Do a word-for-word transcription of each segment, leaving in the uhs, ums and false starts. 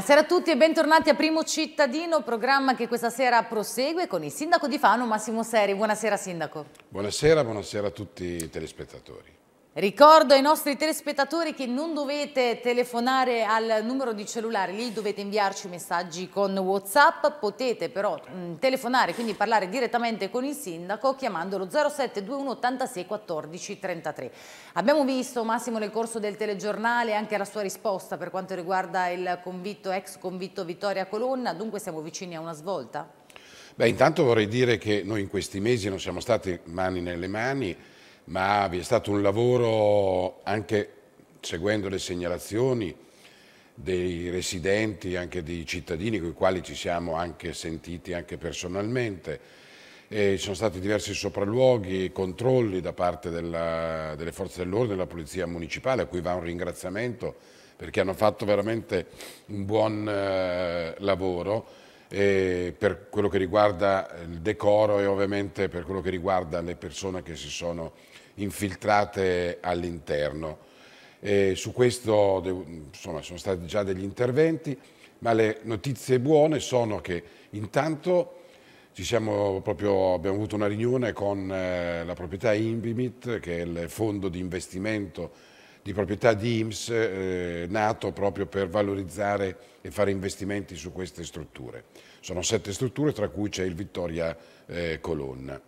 Buonasera a tutti e bentornati a Primo Cittadino, programma che questa sera prosegue con il sindaco di Fano, Massimo Seri. Buonasera sindaco. Buonasera, buonasera a tutti i telespettatori. Ricordo ai nostri telespettatori che non dovete telefonare al numero di cellulare, lì dovete inviarci messaggi con WhatsApp, potete però mh, telefonare, quindi parlare direttamente con il sindaco chiamandolo zero sette due uno ottantasei quattordici trentatré. Abbiamo visto Massimo nel corso del telegiornale anche la sua risposta per quanto riguarda il convitto, ex convitto Vittoria Colonna, dunque siamo vicini a una svolta? Beh, intanto vorrei dire che noi in questi mesi non siamo stati mani nelle mani, ma vi è stato un lavoro anche seguendo le segnalazioni dei residenti, anche dei cittadini con i quali ci siamo anche sentiti anche personalmente. E ci sono stati diversi sopralluoghi, controlli da parte della, delle forze dell'ordine, della polizia municipale, a cui va un ringraziamento perché hanno fatto veramente un buon eh, lavoro. E per quello che riguarda il decoro e ovviamente per quello che riguarda le persone che si sono infiltrate all'interno. Su questo insomma, sono stati già degli interventi, ma le notizie buone sono che intanto ci siamo proprio, abbiamo avuto una riunione con la proprietà Invimit, che è il fondo di investimento di proprietà di I M S S eh, nato proprio per valorizzare e fare investimenti su queste strutture. Sono sette strutture, tra cui c'è il Vittoria eh, Colonna.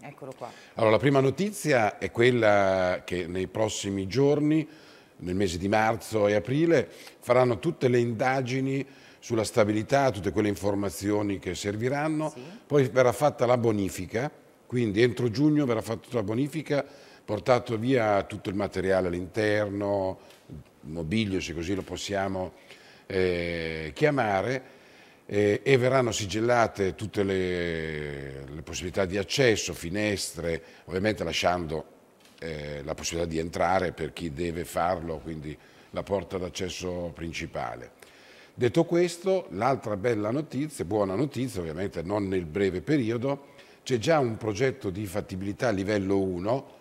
Eccolo qua. Allora, la prima notizia è quella che nei prossimi giorni, nel mese di marzo e aprile, faranno tutte le indagini sulla stabilità, tutte quelle informazioni che serviranno, sì. Poi verrà fatta la bonifica, quindi entro giugno verrà fatta la bonifica, portato via tutto il materiale all'interno, mobilio se così lo possiamo eh, chiamare, eh, e verranno sigillate tutte le, le possibilità di accesso, finestre, ovviamente lasciando eh, la possibilità di entrare per chi deve farlo, quindi la porta d'accesso principale. Detto questo, l'altra bella notizia, buona notizia, ovviamente non nel breve periodo, c'è già un progetto di fattibilità livello uno,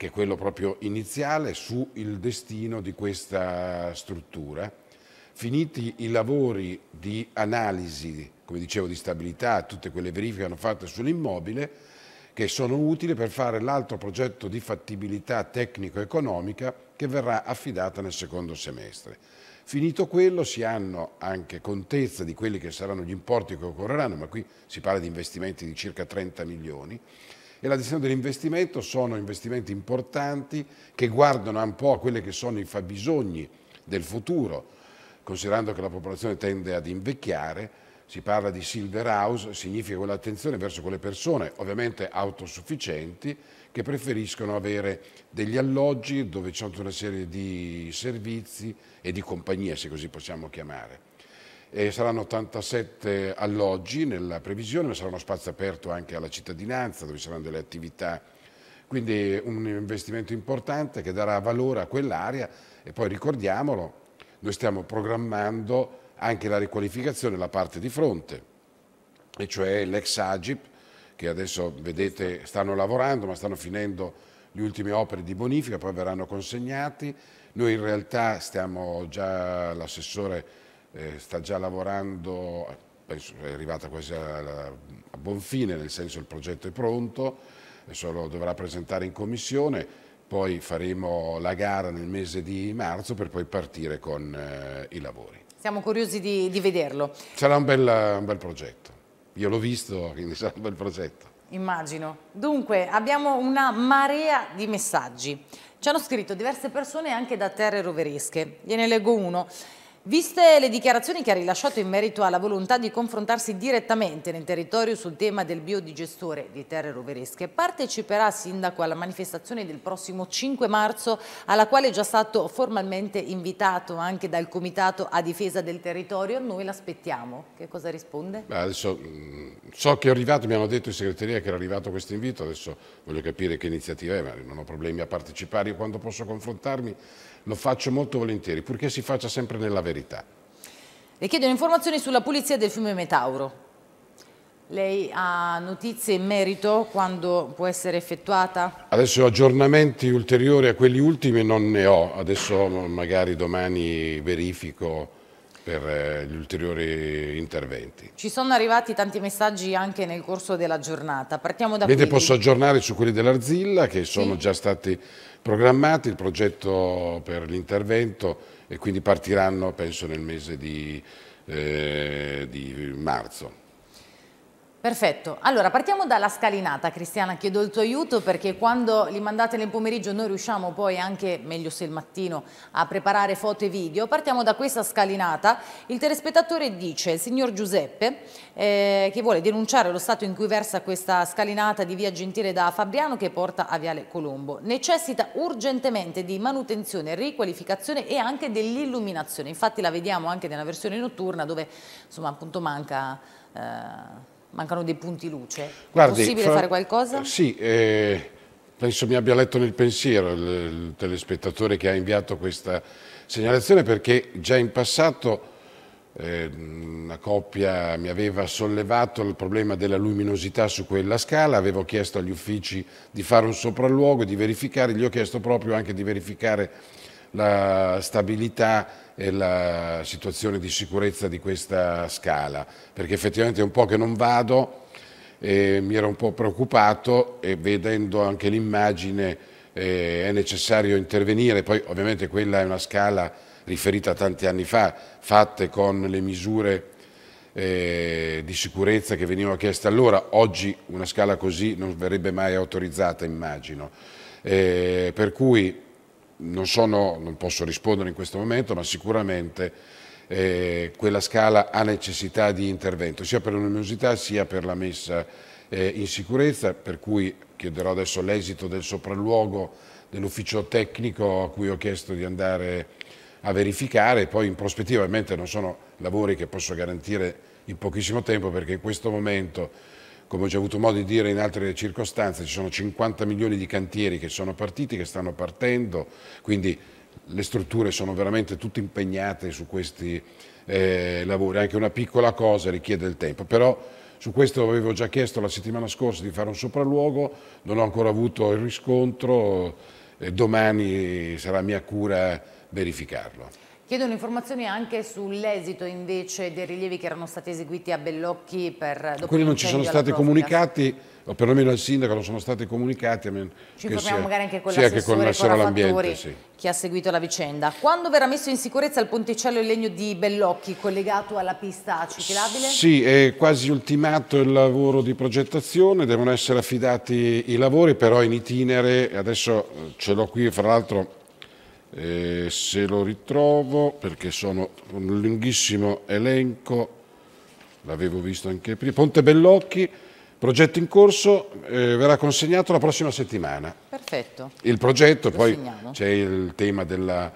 che è quello proprio iniziale, sul destino di questa struttura. Finiti i lavori di analisi, come dicevo, di stabilità, tutte quelle verifiche che hanno fatto sull'immobile, che sono utili per fare l'altro progetto di fattibilità tecnico-economica che verrà affidata nel secondo semestre. Finito quello, si hanno anche contezza di quelli che saranno gli importi che occorreranno, ma qui si parla di investimenti di circa trenta milioni, e la decisione dell'investimento sono investimenti importanti che guardano un po' a quelli che sono i fabbisogni del futuro, considerando che la popolazione tende ad invecchiare. Si parla di Silver House, significa quell'attenzione verso quelle persone, ovviamente autosufficienti, che preferiscono avere degli alloggi dove c'è tutta una serie di servizi e di compagnie, se così possiamo chiamare. E saranno ottantasette alloggi nella previsione, ma sarà uno spazio aperto anche alla cittadinanza dove saranno delle attività, quindi un investimento importante che darà valore a quell'area. E poi ricordiamolo, noi stiamo programmando anche la riqualificazione della parte di fronte, e cioè l'ex Agip, che adesso vedete stanno lavorando ma stanno finendo le ultime opere di bonifica, poi verranno consegnati. Noi in realtà stiamo già, l'assessore Eh, sta già lavorando, penso è arrivata quasi a, a buon fine, nel senso il progetto è pronto, adesso lo dovrà presentare in commissione, poi faremo la gara nel mese di marzo per poi partire con eh, i lavori. Siamo curiosi di, di vederlo. Sarà un bel, un bel progetto, io l'ho visto, quindi sarà un bel progetto. Immagino. Dunque abbiamo una marea di messaggi, ci hanno scritto diverse persone anche da Terre Roveresche, gliene leggo uno. Viste le dichiarazioni che ha rilasciato in merito alla volontà di confrontarsi direttamente nel territorio sul tema del biodigestore di Terre Roveresche, parteciperà sindaco alla manifestazione del prossimo cinque marzo, alla quale è già stato formalmente invitato anche dal Comitato a difesa del territorio. Noi l'aspettiamo. Che cosa risponde? Beh, adesso so che è arrivato, mi hanno detto in segreteria che era arrivato questo invito, adesso voglio capire che iniziativa è, ma non ho problemi a partecipare. Io quando posso confrontarmi lo faccio molto volentieri, purché si faccia sempre nella verità. Le chiedono informazioni sulla pulizia del fiume Metauro. Lei ha notizie in merito, quando può essere effettuata? Adesso aggiornamenti ulteriori a quelli ultimi non ne ho, adesso magari domani verifico per gli ulteriori interventi. Ci sono arrivati tanti messaggi anche nel corso della giornata. Partiamo da Vedete, quelli. Posso aggiornare su quelli dell'Arzilla che sono sì. già stati programmati, il progetto per l'intervento, e quindi partiranno penso nel mese di, eh, di marzo. Perfetto, allora partiamo dalla scalinata. Cristiana, chiedo il tuo aiuto perché quando li mandate nel pomeriggio noi riusciamo poi anche, meglio se il mattino, a preparare foto e video. Partiamo da questa scalinata. Il telespettatore dice: il signor Giuseppe eh, che vuole denunciare lo stato in cui versa questa scalinata di via Gentile da Fabriano che porta a Viale Colombo, necessita urgentemente di manutenzione, riqualificazione e anche dell'illuminazione. Infatti la vediamo anche nella versione notturna dove insomma appunto manca... Eh, Mancano dei punti luce. Guardi, è possibile fra... fare qualcosa? Sì, eh, penso mi abbia letto nel pensiero il, il telespettatore che ha inviato questa segnalazione, perché già in passato eh, una coppia mi aveva sollevato il problema della luminosità su quella scala, avevo chiesto agli uffici di fare un sopralluogo, di verificare, gli ho chiesto proprio anche di verificare la stabilità e la situazione di sicurezza di questa scala, perché effettivamente è un po' che non vado e mi ero un po' preoccupato, e vedendo anche l'immagine eh, è necessario intervenire. Poi ovviamente quella è una scala riferita a tanti anni fa, fatte con le misure eh, di sicurezza che venivano chieste allora. Oggi una scala così non verrebbe mai autorizzata, immagino, eh, per cui Non, sono, non posso rispondere in questo momento, ma sicuramente eh, quella scala ha necessità di intervento, sia per la luminosità sia per la messa eh, in sicurezza, per cui chiederò adesso l'esito del sopralluogo dell'ufficio tecnico a cui ho chiesto di andare a verificare. Poi in prospettiva, ovviamente non sono lavori che posso garantire in pochissimo tempo, perché in questo momento, come ho già avuto modo di dire in altre circostanze, ci sono cinquanta milioni di cantieri che sono partiti, che stanno partendo, quindi le strutture sono veramente tutte impegnate su questi eh, lavori. Anche una piccola cosa richiede il tempo, però su questo avevo già chiesto la settimana scorsa di fare un sopralluogo, non ho ancora avuto il riscontro, eh, domani sarà mia cura verificarlo. Chiedono informazioni anche sull'esito invece dei rilievi che erano stati eseguiti a Bellocchi per... Quelli non ci sono stati comunicati, o perlomeno al sindaco non sono stati comunicati. Ci informiamo magari anche con l'assessore Corafattori, sì, che ha seguito la vicenda. Quando verrà messo in sicurezza il ponticello in legno di Bellocchi collegato alla pista ciclabile? Sì, è quasi ultimato il lavoro di progettazione, devono essere affidati i lavori, però in itinere, adesso ce l'ho qui fra l'altro... Eh, se lo ritrovo, perché sono un lunghissimo elenco, l'avevo visto anche prima. Ponte Bellocchi, progetto in corso, eh, verrà consegnato la prossima settimana. Perfetto. Il progetto, lo poi c'è il tema della,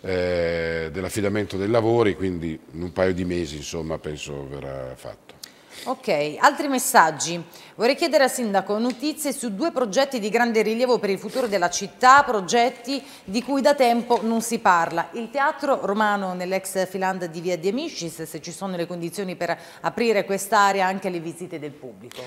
eh, dell'affidamento dei lavori, quindi in un paio di mesi insomma penso verrà fatto. Ok, altri messaggi. Vorrei chiedere al sindaco notizie su due progetti di grande rilievo per il futuro della città, progetti di cui da tempo non si parla. Il teatro romano nell'ex Filanda di via D'Amicis, se ci sono le condizioni per aprire quest'area anche alle visite del pubblico.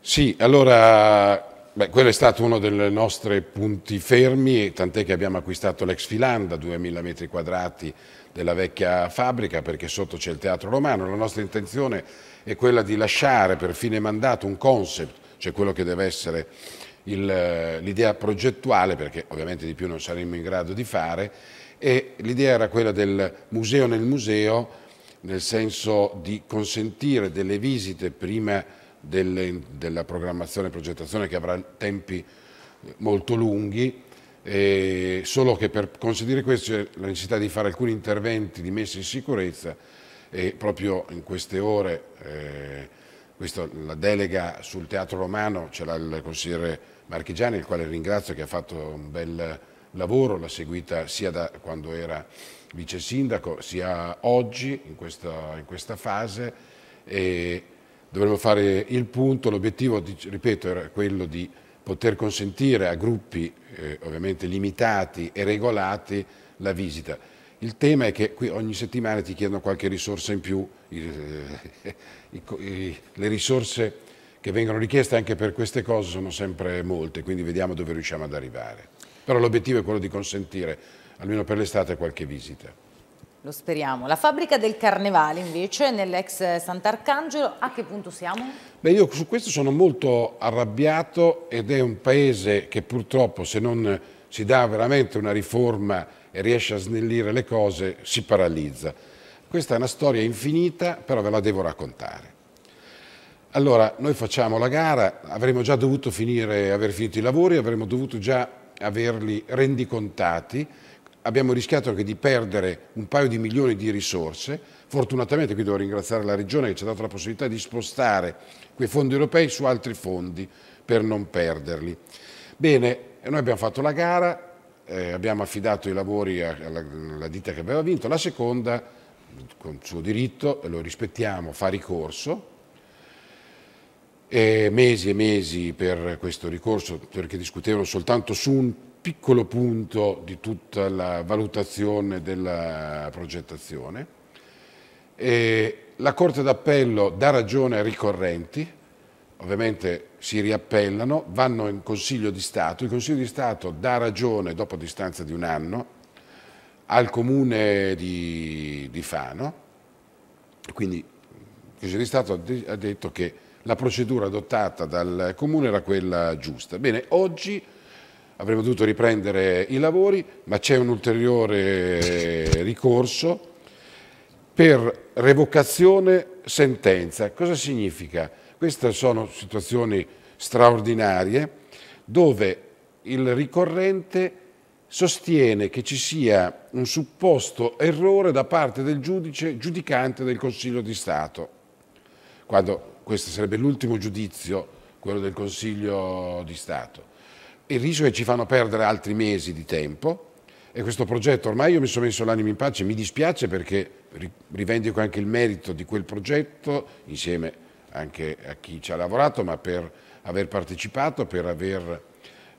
Sì, allora... Beh, quello è stato uno dei nostri punti fermi, tant'è che abbiamo acquistato l'ex Filanda, duemila metri quadrati della vecchia fabbrica, perché sotto c'è il teatro romano. La nostra intenzione è quella di lasciare per fine mandato un concept, cioè quello che deve essere l'idea progettuale, perché ovviamente di più non saremmo in grado di fare, e l'idea era quella del museo nel museo, nel senso di consentire delle visite prima Delle, della programmazione e progettazione che avrà tempi molto lunghi, eh, solo che per consentire questo c'è la necessità di fare alcuni interventi di messa in sicurezza, e proprio in queste ore eh, questo, la delega sul teatro romano ce l'ha il consigliere Marchigiani, il quale ringrazio, che ha fatto un bel lavoro, l'ha seguita sia da quando era vice sindaco sia oggi in questa, in questa fase, e dovremmo fare il punto. L'obiettivo, ripeto, era quello di poter consentire a gruppi eh, ovviamente limitati e regolati la visita. Il tema è che qui ogni settimana ti chiedono qualche risorsa in più, il, eh, i, i, le risorse che vengono richieste anche per queste cose sono sempre molte, quindi vediamo dove riusciamo ad arrivare. Però l'obiettivo è quello di consentire, almeno per l'estate, qualche visita. Lo speriamo. La fabbrica del Carnevale invece nell'ex Sant'Arcangelo, a che punto siamo? Beh, io su questo sono molto arrabbiato ed è un paese che purtroppo, se non si dà veramente una riforma e riesce a snellire le cose, si paralizza. Questa è una storia infinita, però ve la devo raccontare. Allora, noi facciamo la gara, avremmo già dovuto finire, aver finito i lavori, avremmo dovuto già averli rendicontati. Abbiamo rischiato anche di perdere un paio di milioni di risorse. Fortunatamente, qui devo ringraziare la Regione che ci ha dato la possibilità di spostare quei fondi europei su altri fondi per non perderli. Bene, noi abbiamo fatto la gara, eh, abbiamo affidato i lavori alla, alla ditta che aveva vinto. La seconda, con suo diritto, lo rispettiamo, fa ricorso. E mesi e mesi per questo ricorso, perché discutevano soltanto su un piccolo punto di tutta la valutazione della progettazione. E la Corte d'Appello dà ragione ai ricorrenti, ovviamente si riappellano, vanno in Consiglio di Stato, il Consiglio di Stato dà ragione dopo distanza di un anno al Comune di, di Fano, quindi il Consiglio di Stato ha detto che la procedura adottata dal Comune era quella giusta. Bene, oggi avremmo dovuto riprendere i lavori, ma c'è un ulteriore ricorso per revocazione sentenza. Cosa significa? Queste sono situazioni straordinarie dove il ricorrente sostiene che ci sia un supposto errore da parte del giudice giudicante del Consiglio di Stato, quando questo sarebbe l'ultimo giudizio, quello del Consiglio di Stato. Il rischio è che ci fanno perdere altri mesi di tempo e questo progetto, ormai io mi sono messo l'animo in pace, mi dispiace perché rivendico anche il merito di quel progetto insieme anche a chi ci ha lavorato, ma per aver partecipato, per aver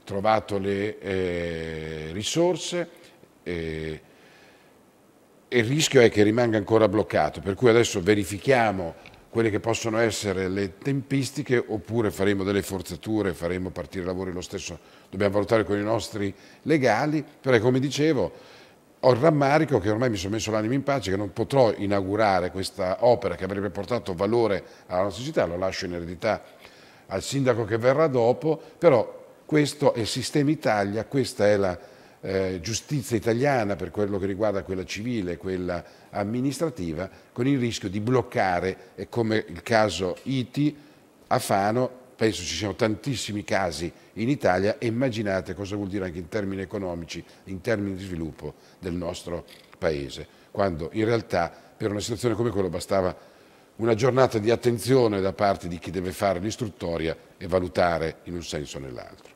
trovato le eh, risorse eh, e il rischio è che rimanga ancora bloccato, per cui adesso verifichiamo quelle che possono essere le tempistiche, oppure faremo delle forzature, faremo partire i lavori lo stesso, dobbiamo valutare con i nostri legali, però come dicevo ho il rammarico che ormai mi sono messo l'animo in pace, che non potrò inaugurare questa opera che avrebbe portato valore alla nostra città, lo lascio in eredità al sindaco che verrà dopo, però questo è il sistema Italia, questa è la Eh, giustizia italiana per quello che riguarda quella civile, quella amministrativa, con il rischio di bloccare, e come il caso Iti a Fano, penso ci siano tantissimi casi in Italia, e immaginate cosa vuol dire anche in termini economici, in termini di sviluppo del nostro paese, quando in realtà per una situazione come quella bastava una giornata di attenzione da parte di chi deve fare l'istruttoria e valutare in un senso o nell'altro.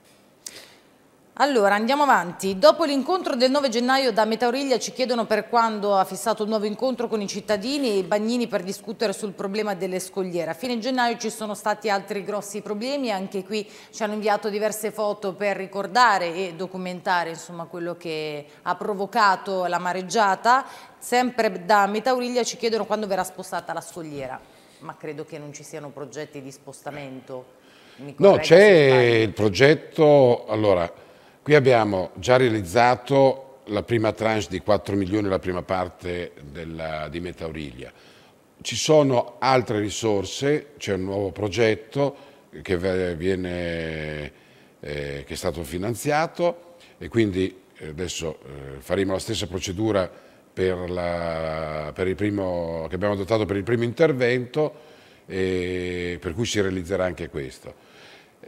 Allora, andiamo avanti. Dopo l'incontro del nove gennaio da Metauriglia ci chiedono per quando ha fissato un nuovo incontro con i cittadini e i bagnini per discutere sul problema delle scogliere. A fine gennaio ci sono stati altri grossi problemi, anche qui ci hanno inviato diverse foto per ricordare e documentare insomma, quello che ha provocato la mareggiata. Sempre da Metauriglia ci chiedono quando verrà spostata la scogliera, ma credo che non ci siano progetti di spostamento. No, c'è il progetto, allora... Qui abbiamo già realizzato la prima tranche di quattro milioni, la prima parte della, di Metauriglia. Ci sono altre risorse, c'è un nuovo progetto che, viene, eh, che è stato finanziato e quindi adesso eh, faremo la stessa procedura per la, per il primo, che abbiamo adottato per il primo intervento, eh, per cui si realizzerà anche questo.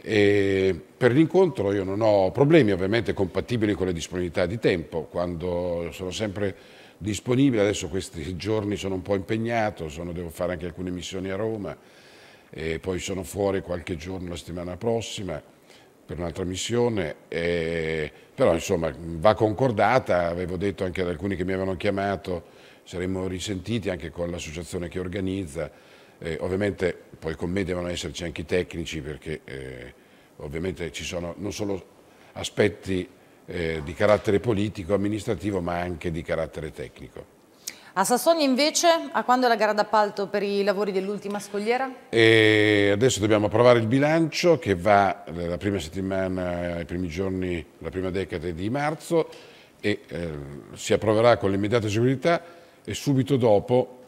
E per l'incontro io non ho problemi, ovviamente compatibili con le disponibilità di tempo, quando sono sempre disponibile, adesso questi giorni sono un po' impegnato, sono, devo fare anche alcune missioni a Roma e poi sono fuori qualche giorno la settimana prossima per un'altra missione, e, però insomma va concordata, avevo detto anche ad alcuni che mi avevano chiamato, saremmo risentiti anche con l'associazione che organizza. Eh, ovviamente poi con me devono esserci anche i tecnici perché eh, ovviamente ci sono non solo aspetti eh, di carattere politico, amministrativo, ma anche di carattere tecnico. A Sassonia invece, a quando è la gara d'appalto per i lavori dell'ultima scogliera? E adesso dobbiamo approvare il bilancio che va la prima settimana, i primi giorni, la prima decade di marzo e eh, si approverà con l'immediata seguità. e subito dopo,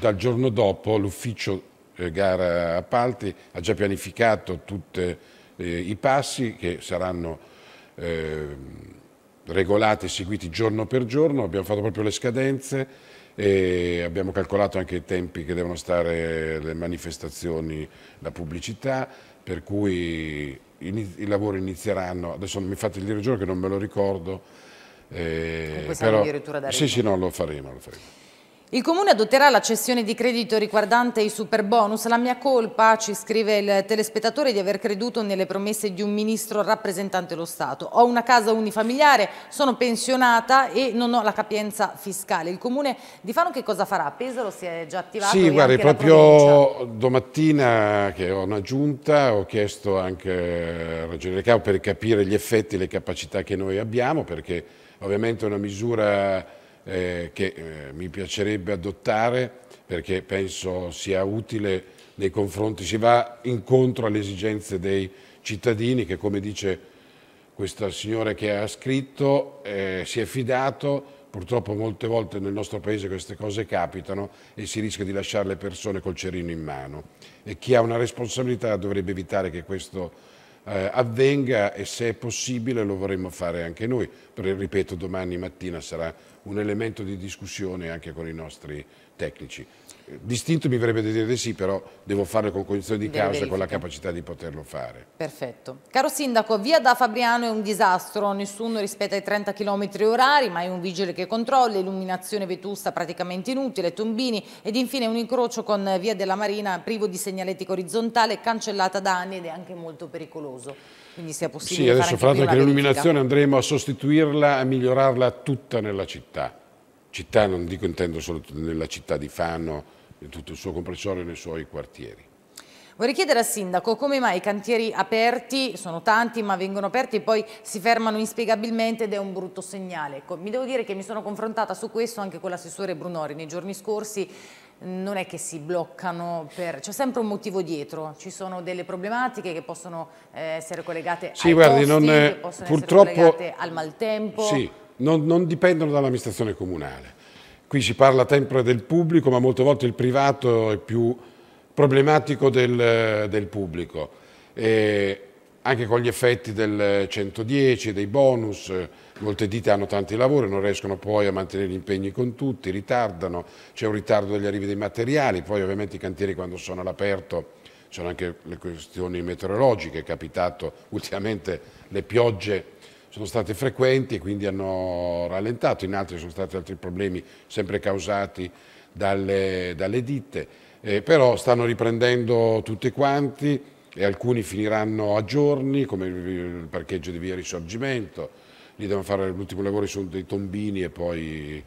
dal giorno dopo, l'ufficio eh, gara appalti ha già pianificato tutti eh, i passi che saranno eh, regolati e seguiti giorno per giorno. Abbiamo fatto proprio le scadenze e abbiamo calcolato anche i tempi che devono stare le manifestazioni, la pubblicità, per cui i lavori inizieranno, adesso mi fate dire il giorno che non me lo ricordo, eh, però addirittura da sì sì no lo faremo, lo faremo. Il Comune adotterà la cessione di credito riguardante i superbonus. La mia colpa, ci scrive il telespettatore, di aver creduto nelle promesse di un ministro rappresentante lo Stato. Ho una casa unifamiliare, sono pensionata e non ho la capienza fiscale. Il Comune di Fano che cosa farà? Pesaro si è già attivato? Sì, guardi, proprio domattina che ho una giunta, ho chiesto anche a Ragioneria Cavo per capire gli effetti e le capacità che noi abbiamo, perché ovviamente è una misura Eh, che eh, mi piacerebbe adottare, perché penso sia utile nei confronti, si va incontro alle esigenze dei cittadini che, come dice questa signora che ha scritto, eh, si è fidato. Purtroppo molte volte nel nostro paese queste cose capitano e si rischia di lasciare le persone col cerino in mano, e chi ha una responsabilità dovrebbe evitare che questo Eh, avvenga, e se è possibile lo vorremmo fare anche noi. Però, ripeto, domani mattina sarà un elemento di discussione anche con i nostri tecnici. Distinto mi verrebbe da dire di sì, però devo farlo con cognizione di causa e con la capacità di poterlo fare. Perfetto. Caro Sindaco, via da Fabriano è un disastro, nessuno rispetta i trenta chilometri orari, mai un vigile che controlla, illuminazione vetusta praticamente inutile, tombini ed infine un incrocio con via della Marina privo di segnaletica orizzontale, cancellata da anni ed è anche molto pericoloso. Quindi sia possibile. Sì, adesso fra l'altro che l'illuminazione andremo a sostituirla, a migliorarla tutta nella città. Città, non dico intendo solo nella città di Fano, in tutto il suo comprensorio e nei suoi quartieri. Vorrei chiedere al Sindaco come mai i cantieri aperti, sono tanti ma vengono aperti e poi si fermano inspiegabilmente ed è un brutto segnale. Ecco, mi devo dire che mi sono confrontata su questo anche con l'assessore Brunori nei giorni scorsi. Non è che si bloccano, per... c'è sempre un motivo dietro, ci sono delle problematiche che possono essere collegate sì, ai guardi, costi, non è... che possono Purtroppo... essere collegate al maltempo. Sì, non, non dipendono dall'amministrazione comunale. Qui si parla sempre del pubblico, ma molte volte il privato è più problematico del, del pubblico. E anche con gli effetti del centodieci, dei bonus, molte ditte hanno tanti lavori, non riescono poi a mantenere gli impegni con tutti, ritardano, c'è un ritardo degli arrivi dei materiali, poi ovviamente i cantieri quando sono all'aperto sono anche le questioni meteorologiche, è capitato ultimamente le piogge sono state frequenti e quindi hanno rallentato, in altri sono stati altri problemi sempre causati dalle, dalle ditte, eh, però stanno riprendendo tutti quanti e alcuni finiranno a giorni, come il parcheggio di via Risorgimento, lì devono fare l'ultimo lavoro, sono dei tombini e poi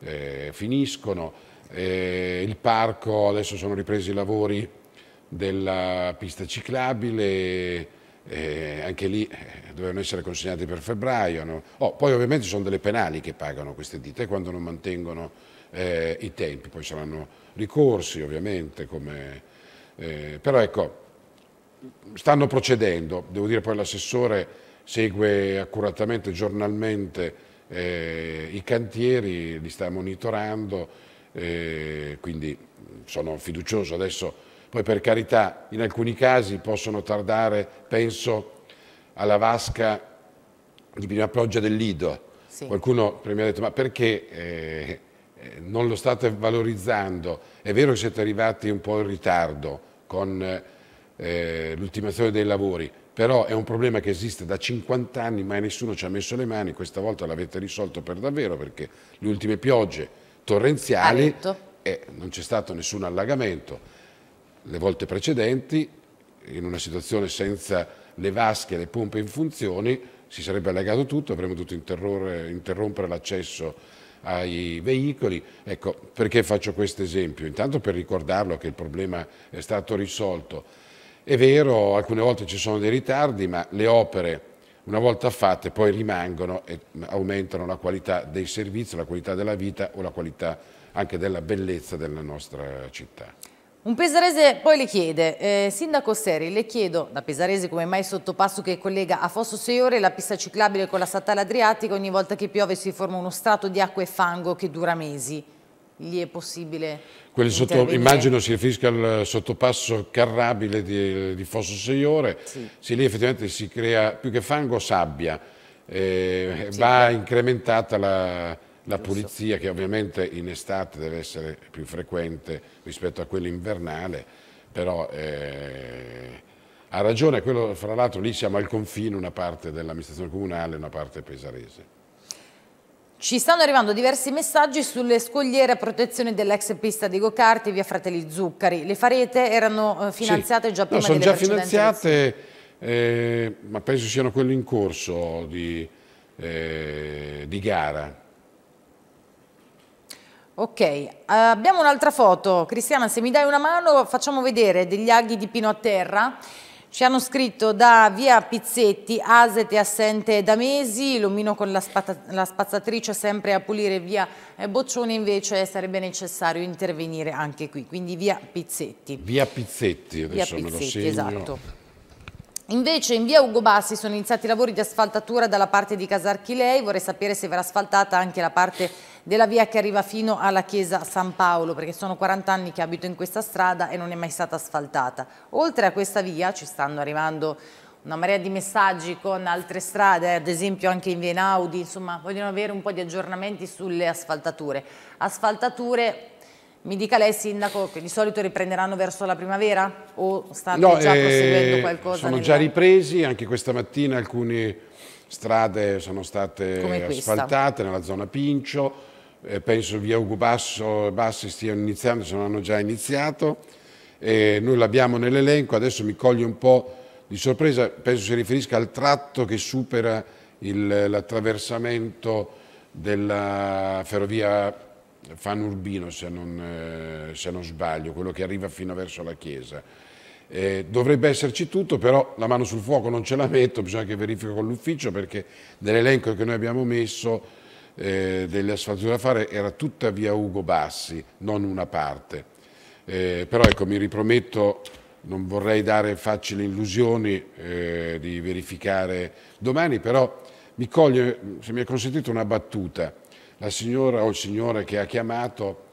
eh, finiscono, eh, il parco, adesso sono ripresi i lavori della pista ciclabile. Eh, anche lì eh, dovevano essere consegnati per febbraio, no? Oh, poi ovviamente ci sono delle penali che pagano queste ditte quando non mantengono eh, i tempi, poi saranno ricorsi ovviamente, come, eh, però ecco, stanno procedendo, devo dire poi l'assessore segue accuratamente, giornalmente eh, i cantieri, li sta monitorando, eh, quindi sono fiducioso adesso. Poi per carità, in alcuni casi possono tardare, penso alla vasca di prima pioggia del Lido. Sì. Qualcuno mi ha detto, ma perché eh, non lo state valorizzando? È vero che siete arrivati un po' in ritardo con eh, l'ultimazione dei lavori, però è un problema che esiste da cinquanta anni, mai nessuno ci ha messo le mani, questa volta l'avete risolto per davvero, perché le ultime piogge torrenziali eh, non c'è stato nessun allagamento. Le volte precedenti, in una situazione senza le vasche e le pompe in funzioni, si sarebbe allegato tutto, avremmo dovuto interrompere l'accesso ai veicoli. Ecco, perché faccio questo esempio? Intanto per ricordarlo che il problema è stato risolto. È vero, alcune volte ci sono dei ritardi, ma le opere, una volta fatte, poi rimangono e aumentano la qualità dei servizi, la qualità della vita o la qualità anche della bellezza della nostra città. Un pesarese poi le chiede, eh, Sindaco Seri, le chiedo, da pesarese come mai il sottopasso che collega a Fosso Seiore la pista ciclabile con la statale adriatica ogni volta che piove si forma uno strato di acqua e fango che dura mesi. lì è possibile sotto, immagino si riferisca al sottopasso carrabile di, di Fosso Seiore, sì. Sì, lì effettivamente si crea più che fango sabbia, eh, sì, va sì. incrementata la, la pulizia, che ovviamente in estate deve essere più frequente rispetto a quello invernale, però eh, ha ragione, quello, fra l'altro lì siamo al confine, una parte dell'amministrazione comunale e una parte pesarese. Ci stanno arrivando diversi messaggi sulle scogliere a protezione dell'ex pista di Gocarti via Fratelli Zuccari. Le farete erano finanziate sì. già prima no, sono delle già finanziate, eh, ma penso siano quelle in corso di, eh, di gara. Ok, uh, abbiamo un'altra foto. Cristiana, se mi dai una mano facciamo vedere degli aghi di pino a terra. Ci hanno scritto da via Pizzetti, Asete assente da mesi, l'omino con la, spazz la spazzatrice sempre a pulire via Boccioni, invece sarebbe necessario intervenire anche qui, quindi via Pizzetti. Via Pizzetti, adesso via me Pizzetti, lo segno. Esatto. Invece in via Ugo Bassi sono iniziati i lavori di asfaltatura dalla parte di Casarchilei, vorrei sapere se verrà asfaltata anche la parte della via che arriva fino alla chiesa San Paolo, perché sono quaranta anni che abito in questa strada e non è mai stata asfaltata. Oltre a questa via ci stanno arrivando una marea di messaggi con altre strade, ad esempio anche in via Einaudi, insomma vogliono avere un po' di aggiornamenti sulle asfaltature. Asfaltature, mi dica lei sindaco, che di solito riprenderanno verso la primavera o stanno no, già eh, proseguendo qualcosa? Sono nella... già ripresi, anche questa mattina alcune strade sono state asfaltate nella zona Pincio. Eh, penso via Ugo Basso, Bassi stiano iniziando, se non hanno già iniziato, eh, noi l'abbiamo nell'elenco, adesso mi coglie un po' di sorpresa, penso si riferisca al tratto che supera l'attraversamento della ferrovia Fanurbino, se non, eh, se non sbaglio, quello che arriva fino verso la chiesa. Eh, dovrebbe esserci tutto, però la mano sul fuoco non ce la metto, bisogna che verifico con l'ufficio, perché nell'elenco che noi abbiamo messo Eh, delle asfaltature da fare era tutta via Ugo Bassi, non una parte, eh, però ecco, mi riprometto, non vorrei dare facili illusioni eh, di verificare domani, però mi coglie, se mi è consentito, una battuta. La signora o il signore che ha chiamato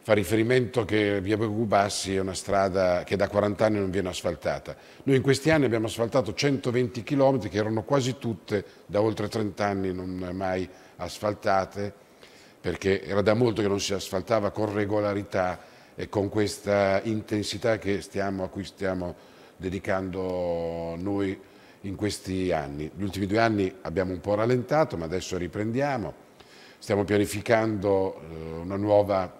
fa riferimento che via Ugo Bassi è una strada che da quaranta anni non viene asfaltata. Noi in questi anni abbiamo asfaltato centoventi chilometri che erano quasi tutte da oltre trenta anni non mai asfaltate, perché era da molto che non si asfaltava con regolarità e con questa intensità che stiamo, a cui stiamo dedicando noi in questi anni. Gli ultimi due anni abbiamo un po' rallentato, ma adesso riprendiamo, stiamo pianificando una nuova,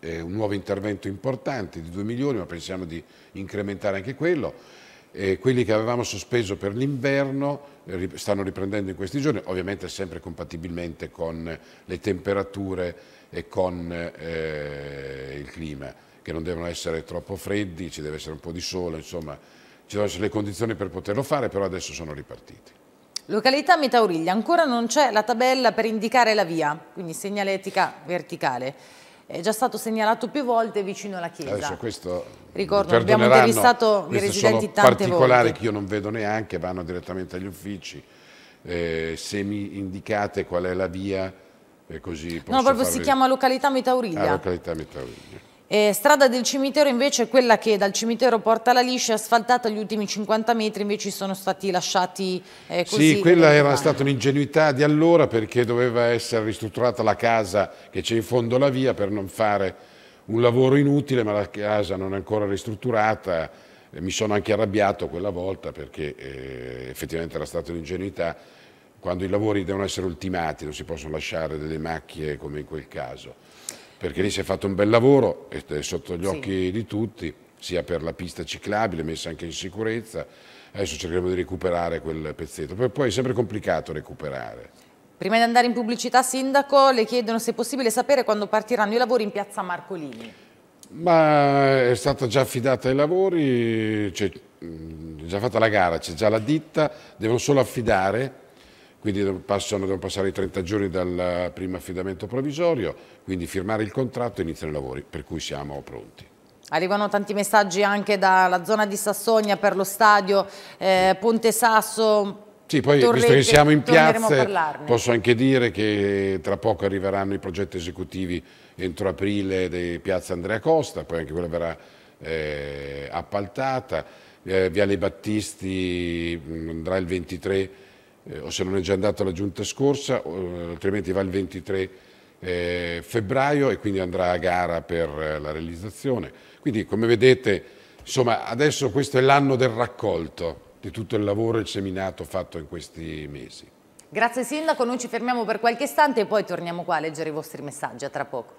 eh, un nuovo intervento importante di due milioni, ma pensiamo di incrementare anche quello. E quelli che avevamo sospeso per l'inverno stanno riprendendo in questi giorni, ovviamente sempre compatibilmente con le temperature e con eh, il clima, che non devono essere troppo freddi, ci deve essere un po' di sole, insomma ci devono essere le condizioni per poterlo fare, però adesso sono ripartiti. Località Metauriglia, ancora non c'è la tabella per indicare la via, quindi segnaletica verticale. È già stato segnalato più volte vicino alla chiesa. Adesso questo, ricordo, abbiamo intervistato i residenti tante volte. Particolari che io non vedo neanche, vanno direttamente agli uffici. Eh, se mi indicate qual è la via, eh, così posso. No, proprio fare... si chiama località Metauriglia. Ah, località Metauriglia. Eh, strada del cimitero invece è quella che dal cimitero porta alla Liscia, asfaltata, gli ultimi cinquanta metri invece sono stati lasciati eh, così. Sì, quella era stata un'ingenuità di allora, perché doveva essere ristrutturata la casa che c'è in fondo alla via per non fare un lavoro inutile, ma la casa non è ancora ristrutturata. Eh, mi sono anche arrabbiato quella volta perché eh, effettivamente era stata un'ingenuità. Quando i lavori devono essere ultimati non si possono lasciare delle macchie come in quel caso, perché lì si è fatto un bel lavoro, è sotto gli occhi sì. di tutti, sia per la pista ciclabile, messa anche in sicurezza. Adesso cercheremo di recuperare quel pezzetto, poi è sempre complicato recuperare. Prima di andare in pubblicità, sindaco, le chiedono se è possibile sapere quando partiranno i lavori in piazza Marcolini. Ma è stata già affidata ai lavori, cioè, è già fatta la gara, c'è già la ditta, devono solo affidare. Quindi passano, devono passare i trenta giorni dal primo affidamento provvisorio, quindi firmare il contratto e iniziano i lavori, per cui siamo pronti. Arrivano tanti messaggi anche dalla zona di Sassonia per lo stadio, eh, Ponte Sasso, Sì, poi Torrette, visto che siamo in piazze, posso anche dire che tra poco arriveranno i progetti esecutivi entro aprile di Piazza Andrea Costa, poi anche quella verrà eh, appaltata, eh, Viale Battisti andrà il ventitré, eh, o se non è già andato alla giunta scorsa, o, altrimenti va il ventitré eh, febbraio e quindi andrà a gara per eh, la realizzazione. Quindi come vedete, insomma, adesso questo è l'anno del raccolto di tutto il lavoro e il seminato fatto in questi mesi. Grazie Sindaco, noi ci fermiamo per qualche istante e poi torniamo qua a leggere i vostri messaggi, a tra poco.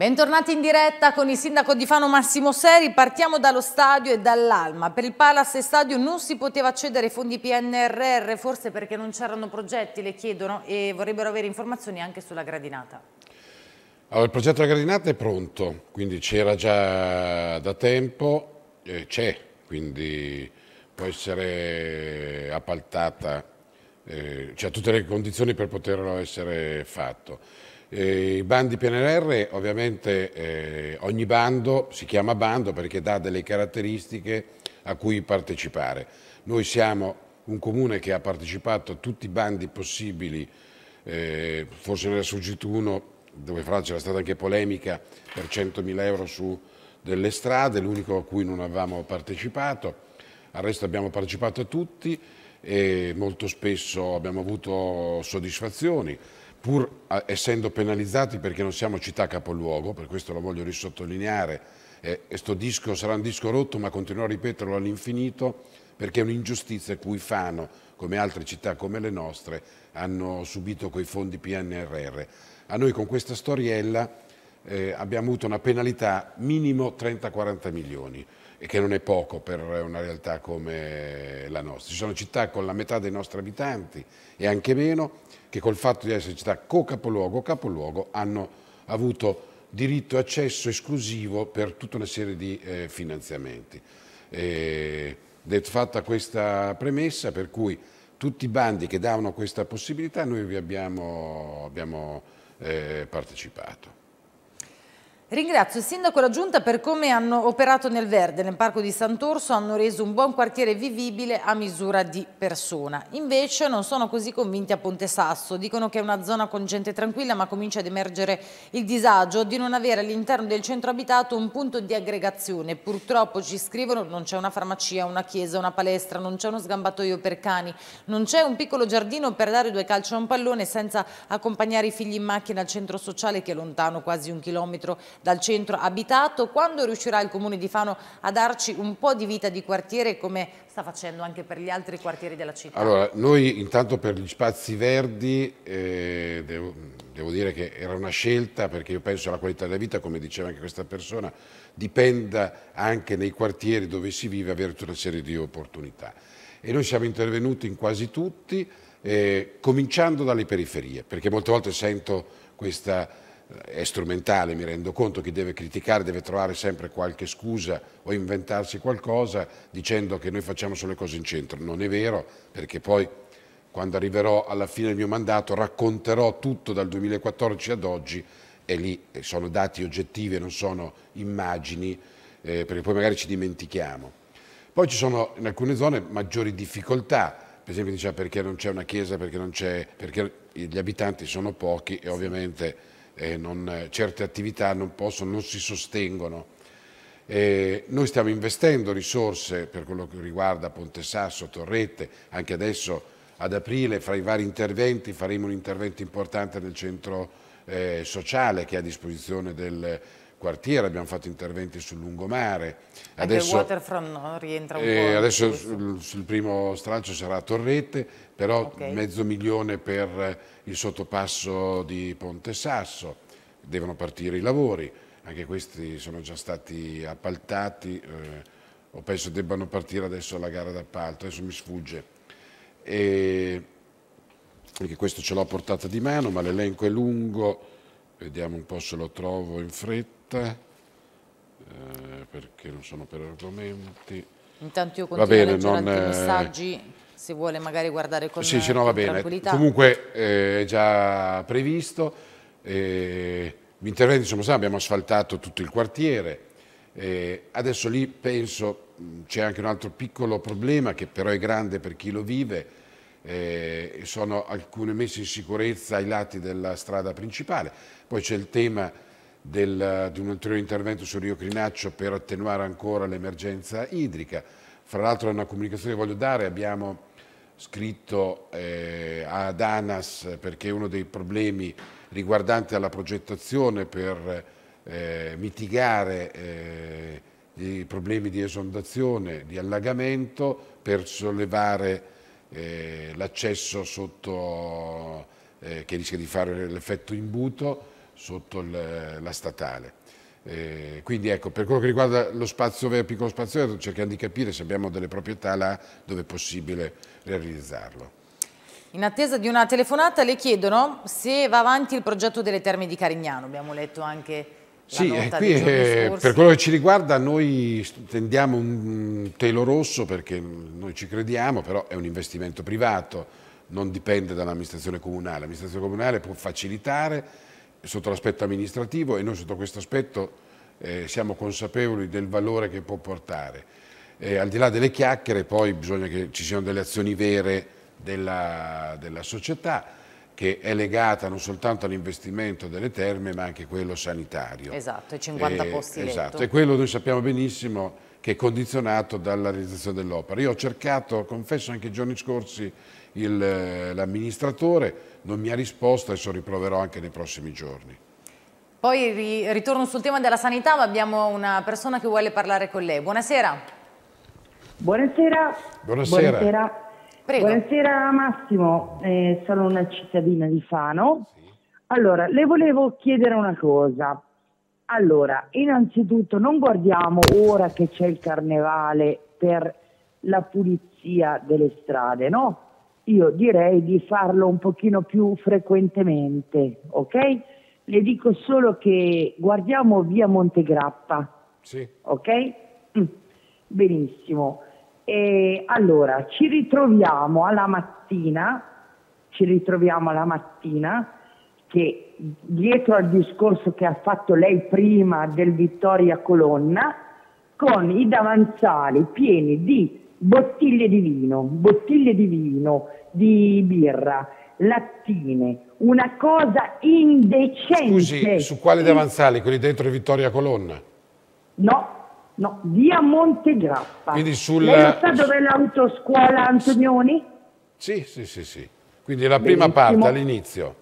Bentornati in diretta con il sindaco di Fano Massimo Seri, partiamo dallo stadio e dall'Alma. Per il Palace Stadio non si poteva accedere ai fondi P N R R, forse perché non c'erano progetti, le chiedono, e vorrebbero avere informazioni anche sulla gradinata. Allora, il progetto della gradinata è pronto, quindi c'era già da tempo, eh, c'è, quindi può essere appaltata, eh, cioè tutte le condizioni per poterlo essere fatto. Eh, I bandi P N R R ovviamente eh, ogni bando si chiama bando perché dà delle caratteristiche a cui partecipare. Noi siamo un comune che ha partecipato a tutti i bandi possibili, eh, forse ne era sfuggito uno dove fra c'era stata anche polemica per centomila euro su delle strade, l'unico a cui non avevamo partecipato, al resto abbiamo partecipato a tutti e molto spesso abbiamo avuto soddisfazioni. Pur essendo penalizzati perché non siamo città capoluogo, per questo lo voglio risottolineare, eh, questo disco sarà un disco rotto ma continuerò a ripeterlo all'infinito perché è un'ingiustizia cui Fano, come altre città come le nostre, hanno subito coi fondi P N R R. A noi con questa storiella eh, abbiamo avuto una penalità minimo trenta quaranta milioni, e che non è poco per una realtà come la nostra. Ci sono città con la metà dei nostri abitanti e anche meno, che col fatto di essere città co-capoluogo o capoluogo hanno avuto diritto e accesso esclusivo per tutta una serie di eh, finanziamenti. E, fatta questa premessa, per cui tutti i bandi che davano questa possibilità noi vi abbiamo, abbiamo eh, partecipato. Ringrazio il sindaco e la giunta per come hanno operato nel verde, nel parco di Sant'Orso hanno reso un buon quartiere vivibile a misura di persona. Invece non sono così convinti a Ponte Sasso, dicono che è una zona con gente tranquilla ma comincia ad emergere il disagio di non avere all'interno del centro abitato un punto di aggregazione. Purtroppo ci scrivono non c'è una farmacia, una chiesa, una palestra, non c'è uno sgambatoio per cani, non c'è un piccolo giardino per dare due calci a un pallone senza accompagnare i figli in macchina al centro sociale che è lontano quasi un chilometro dal centro abitato. Quando riuscirà il Comune di Fano a darci un po' di vita di quartiere come sta facendo anche per gli altri quartieri della città? Allora, noi intanto per gli spazi verdi eh, devo, devo dire che era una scelta perché io penso alla qualità della vita, come diceva anche questa persona, dipenda anche nei quartieri dove si vive avere tutta una serie di opportunità. E noi siamo intervenuti in quasi tutti, eh, cominciando dalle periferie, perché molte volte sento questa... È strumentale, mi rendo conto, chi deve criticare deve trovare sempre qualche scusa o inventarsi qualcosa dicendo che noi facciamo solo le cose in centro. Non è vero, perché poi quando arriverò alla fine del mio mandato racconterò tutto dal duemilaquattordici ad oggi e lì sono dati oggettivi, non sono immagini, eh, perché poi magari ci dimentichiamo. Poi ci sono in alcune zone maggiori difficoltà, per esempio diciamo, perché non c'è una chiesa, perché, non c'è, perché gli abitanti sono pochi e ovviamente... E non, certe attività non possono, non si sostengono. E noi stiamo investendo risorse per quello che riguarda Ponte Sasso, Torrette, anche adesso ad aprile fra i vari interventi faremo un intervento importante nel centro eh, sociale che è a disposizione del quartiere, abbiamo fatto interventi sul lungomare. Adesso, anche il waterfront no? rientra un eh, po'. Adesso sul, sul primo stralcio sarà a Torrette, però okay. mezzo milione per il sottopasso di Ponte Sasso, devono partire i lavori, anche questi sono già stati appaltati, eh, o penso debbano partire adesso la gara d'appalto, adesso mi sfugge. E, perché questo ce l'ho a portata di mano, ma l'elenco è lungo, vediamo un po' se lo trovo in fretta. eh, perché non sono per argomenti. Intanto io continuo a leggere anche i messaggi, se vuole magari guardare con, sì, sì, no, va bene. Tranquillità. Comunque eh, è già previsto, eh, gli interventi sono stati, abbiamo asfaltato tutto il quartiere, eh, adesso lì penso c'è anche un altro piccolo problema che però è grande per chi lo vive, eh, sono alcune messe in sicurezza ai lati della strada principale, poi c'è il tema del, di un ulteriore intervento sul Rio Crinaccio per attenuare ancora l'emergenza idrica. Fra l'altro è una comunicazione che voglio dare, abbiamo scritto eh, ad ANAS perché uno dei problemi riguardanti alla progettazione per eh, mitigare eh, i problemi di esondazione, di allagamento, per sollevare eh, l'accesso sotto, eh, che rischia di fare l'effetto imbuto, sotto la statale. Eh, quindi ecco, per quello che riguarda lo spazio verde, piccolo spazio verde, cerchiamo di capire se abbiamo delle proprietà là dove è possibile realizzarlo. In attesa di una telefonata le chiedono se va avanti il progetto delle terme di Carignano, abbiamo letto anche la sì, nota qui, dei giorni scorsi. Per quello che ci riguarda noi tendiamo un telo rosso perché noi ci crediamo, però è un investimento privato, non dipende dall'amministrazione comunale, l'amministrazione comunale può facilitare sotto l'aspetto amministrativo e noi sotto questo aspetto eh, siamo consapevoli del valore che può portare. Eh, al di là delle chiacchiere poi bisogna che ci siano delle azioni vere della, della società, che è legata non soltanto all'investimento delle terme ma anche quello sanitario. Esatto, i cinquanta eh, posti letto. Esatto, e quello noi sappiamo benissimo che è condizionato dalla realizzazione dell'opera. Io ho cercato, confesso anche i giorni scorsi, l'amministratore non mi ha risposto, adesso riproverò anche nei prossimi giorni. Poi ri, ritorno sul tema della sanità, ma abbiamo una persona che vuole parlare con lei. Buonasera. Buonasera. Buonasera. Buonasera, prego. Buonasera Massimo, eh, sono una cittadina di Fano. Sì. Allora, le volevo chiedere una cosa. Allora, innanzitutto non guardiamo ora che c'è il carnevale per la pulizia delle strade, no? Io direi di farlo un pochino più frequentemente, ok? Le dico solo che guardiamo via Montegrappa, sì, ok? Mm, benissimo. E allora, ci ritroviamo alla mattina, ci ritroviamo alla mattina, che dietro al discorso che ha fatto lei prima del Vittoria Colonna, con i davanzali pieni di bottiglie di vino, bottiglie di vino, di birra, lattine, una cosa indecente. Scusi, su quale davanzali? Quelli dentro Vittoria Colonna? No, no, via Montegrappa. Quindi sulla... Lei sa dove è l'autoscuola Antonioni? Sì, sì, sì, sì. Quindi la prima benissimo parte, all'inizio.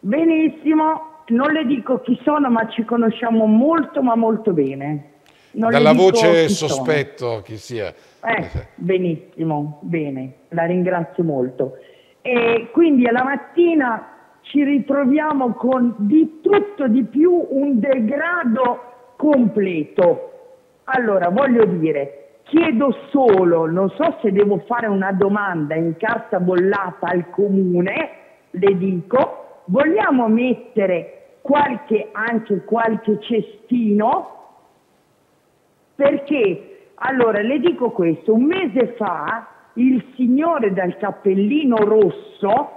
Benissimo, non le dico chi sono, ma ci conosciamo molto, ma molto bene. Non dalla voce chi sospetto sono chi sia. Eh, benissimo, bene, la ringrazio molto. E quindi alla mattina ci ritroviamo con di tutto di più, un degrado completo. Allora, voglio dire, chiedo solo, non so se devo fare una domanda in carta bollata al comune, le dico, vogliamo mettere qualche, anche qualche cestino? Perché, allora, le dico questo, un mese fa il signore dal cappellino rosso,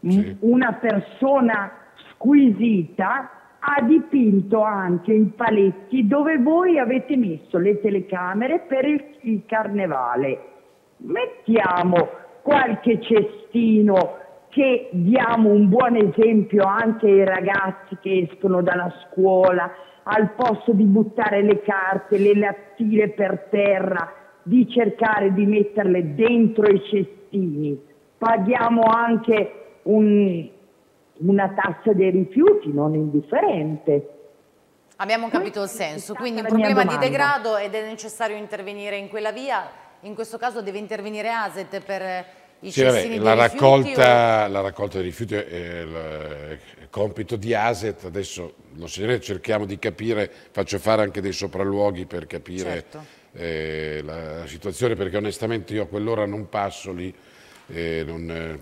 sì, una persona squisita, ha dipinto anche i paletti dove voi avete messo le telecamere per il, il carnevale. Mettiamo qualche cestino, che diamo un buon esempio anche ai ragazzi che escono dalla scuola, al posto di buttare le carte, le lattine per terra, di cercare di metterle dentro i cestini. Paghiamo anche un, una tassa dei rifiuti non indifferente. Abbiamo capito il senso, quindi un problema di degrado ed è necessario intervenire in quella via, in questo caso deve intervenire ASET per i sì, cestini vabbè, la, raccolta, o... la raccolta dei rifiuti è il compito di ASET, adesso lo cerchiamo di capire, faccio fare anche dei sopralluoghi per capire certo. eh, la situazione, perché onestamente io a quell'ora non passo lì, eh, non, eh,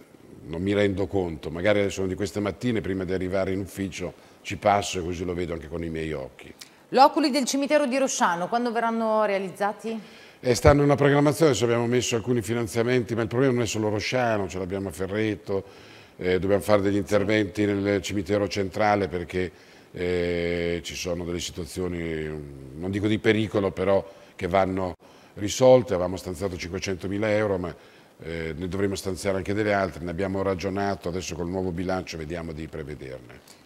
non mi rendo conto, magari adesso di queste mattine prima di arrivare in ufficio ci passo e così lo vedo anche con i miei occhi. Loculi del cimitero di Rosciano, quando verranno realizzati? E stanno in una programmazione, ci abbiamo messo alcuni finanziamenti, ma il problema non è solo Rosciano, ce l'abbiamo a Ferretto, eh, dobbiamo fare degli interventi nel cimitero centrale perché eh, ci sono delle situazioni, non dico di pericolo, però che vanno risolte. Avevamo stanziato cinquecentomila euro, ma eh, ne dovremo stanziare anche delle altre, ne abbiamo ragionato, adesso col nuovo bilancio vediamo di prevederne.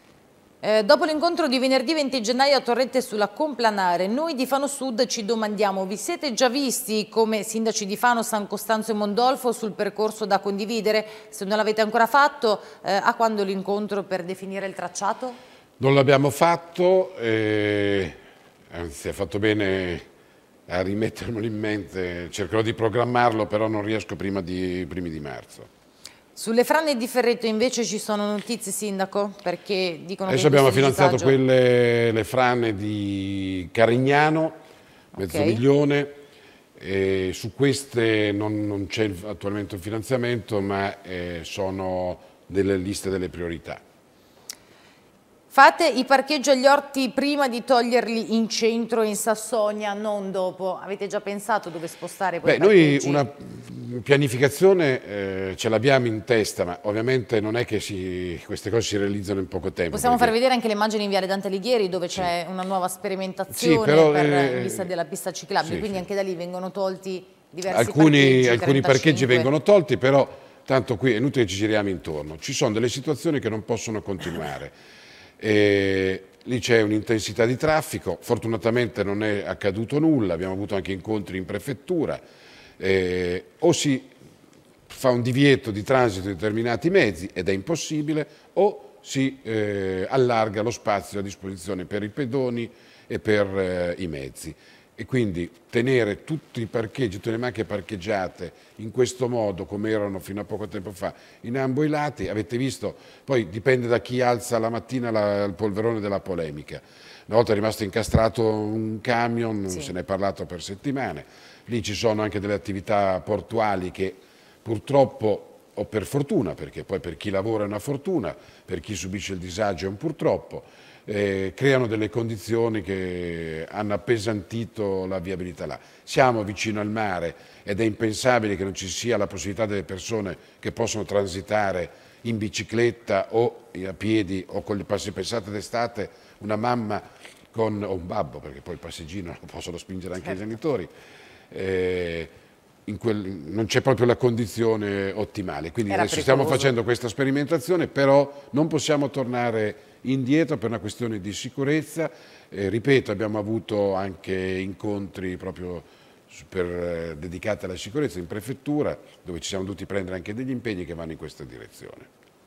Eh, dopo l'incontro di venerdì venti gennaio a Torrette sulla Complanare, noi di Fano Sud ci domandiamo: vi siete già visti come sindaci di Fano, San Costanzo e Mondolfo sul percorso da condividere? Se non l'avete ancora fatto, eh, a quando l'incontro per definire il tracciato? Non l'abbiamo fatto, eh, anzi ha fatto bene a rimettermelo in mente, cercherò di programmarlo, però non riesco prima di primi di marzo. Sulle frane di Ferretto invece ci sono notizie, sindaco, perché dicono adesso che abbiamo finanziato quelle, le frane di Carignano, mezzo okay. milione, e su queste non, non c'è attualmente un finanziamento, ma eh, sono delle liste delle priorità. Fate i parcheggi agli orti prima di toglierli in centro e in Sassonia, non dopo. Avete già pensato dove spostare quei parcheggi? Beh, noi una pianificazione eh, ce l'abbiamo in testa, ma ovviamente non è che si, queste cose si realizzano in poco tempo. Possiamo perché... far vedere anche le immagini in Viale Dante Alighieri, dove c'è sì. una nuova sperimentazione sì, però, per eh... vista della pista ciclabile, sì, quindi sì. anche da lì vengono tolti diversi alcuni, parcheggi. Alcuni parcheggi vengono tolti, però tanto qui è inutile che ci giriamo intorno. Ci sono delle situazioni che non possono continuare. E lì c'è un'intensità di traffico, fortunatamente non è accaduto nulla, abbiamo avuto anche incontri in prefettura, eh, o si fa un divieto di transito di determinati mezzi ed è impossibile, o si eh, allarga lo spazio a disposizione per i pedoni e per eh, i mezzi. E quindi tenere tutti i parcheggi, tutte le macchine parcheggiate in questo modo come erano fino a poco tempo fa in ambo i lati, avete visto, poi dipende da chi alza la mattina la, il polverone della polemica. Una volta è rimasto incastrato un camion, sì. se ne è parlato per settimane, lì ci sono anche delle attività portuali che purtroppo, o per fortuna, perché poi per chi lavora è una fortuna, per chi subisce il disagio è un purtroppo, Eh, creano delle condizioni che hanno appesantito la viabilità là. Siamo vicino al mare ed è impensabile che non ci sia la possibilità delle persone che possono transitare in bicicletta o a piedi o con le passi. Pensate d'estate una mamma con, o un babbo, perché poi il passeggino lo possono spingere anche certo. i genitori, eh, in quel, non c'è proprio la condizione ottimale. Quindi Era adesso pericoloso. Stiamo facendo questa sperimentazione, però non possiamo tornare indietro per una questione di sicurezza, eh, ripeto, abbiamo avuto anche incontri proprio per, eh, dedicati alla sicurezza in prefettura, dove ci siamo dovuti prendere anche degli impegni che vanno in questa direzione.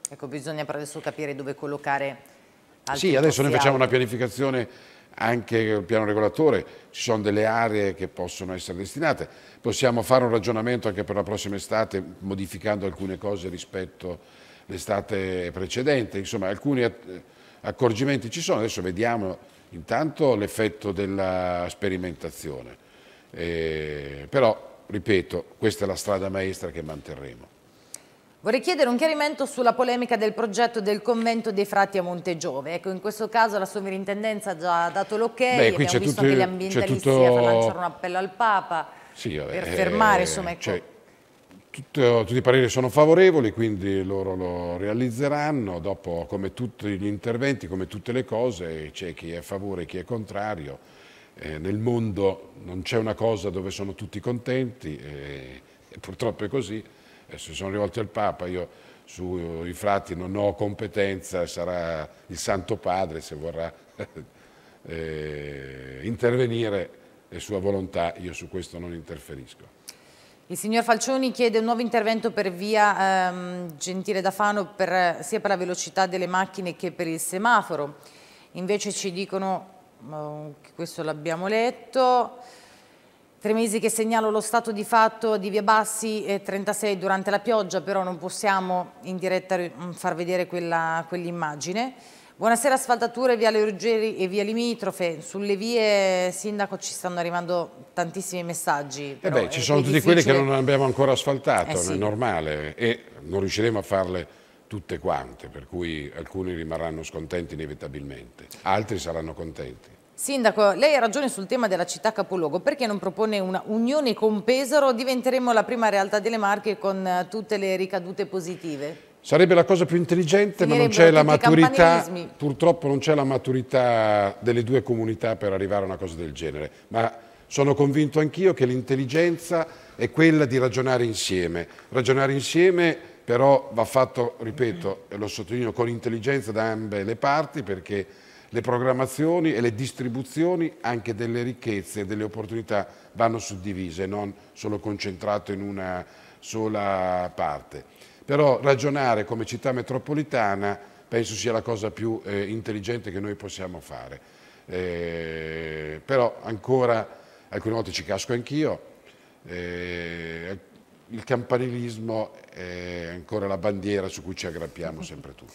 Ecco, bisogna per adesso capire dove collocare altri. Sì, adesso noi facciamo una pianificazione anche al piano regolatore, ci sono delle aree che possono essere destinate, possiamo fare un ragionamento anche per la prossima estate modificando alcune cose rispetto all'estate precedente, insomma alcune accorgimenti ci sono, adesso vediamo intanto l'effetto della sperimentazione, eh, però ripeto, questa è la strada maestra che manterremo. Vorrei chiedere un chiarimento sulla polemica del progetto del convento dei frati a Montegiove. Ecco, in questo caso la sovrintendenza ha già dato l'ok, okay, abbiamo visto tutto, anche gli ambientalisti tutto... a lanciare un appello al Papa sì, vabbè, per fermare, eh, insomma, ecco. Cioè... Tutto, tutti i pareri sono favorevoli, quindi loro lo realizzeranno. Dopo, come tutti gli interventi, come tutte le cose, c'è chi è a favore e chi è contrario. Eh, nel mondo non c'è una cosa dove sono tutti contenti, eh, e purtroppo è così. Eh, se sono rivolti al Papa, io sui frati non ho competenza, sarà il Santo Padre, se vorrà eh, intervenire, è sua volontà, io su questo non interferisco. Il signor Falcioni chiede un nuovo intervento per via ehm, Gentile da Fano per, sia per la velocità delle macchine che per il semaforo. Invece ci dicono, oh, questo l'abbiamo letto, tre mesi che segnalo lo stato di fatto di via Bassi e trentasei durante la pioggia, però non possiamo in diretta far vedere quell'immagine. Quell Buonasera, asfaltature, Viale Ruggeri e via limitrofe. Sulle vie, sindaco, ci stanno arrivando tantissimi messaggi. Però eh beh, ci sono tutti quelli che non abbiamo ancora asfaltato, eh sì. è normale, e non riusciremo a farle tutte quante, per cui alcuni rimarranno scontenti inevitabilmente, altri saranno contenti. Sindaco, lei ha ragione sul tema della città capoluogo, perché non propone una unione con Pesaro? Diventeremo la prima realtà delle Marche con tutte le ricadute positive? Sarebbe la cosa più intelligente, ma non c'è la maturità, purtroppo non c'è la maturità delle due comunità per arrivare a una cosa del genere, ma sono convinto anch'io che l'intelligenza è quella di ragionare insieme, ragionare insieme però va fatto, ripeto, e lo sottolineo, con intelligenza da ambe le parti, perché le programmazioni e le distribuzioni anche delle ricchezze e delle opportunità vanno suddivise, non solo concentrate in una sola parte. Però ragionare come città metropolitana penso sia la cosa più eh, intelligente che noi possiamo fare. Eh, però ancora, alcune volte ci casco anch'io, eh, il campanilismo è ancora la bandiera su cui ci aggrappiamo sempre tutti.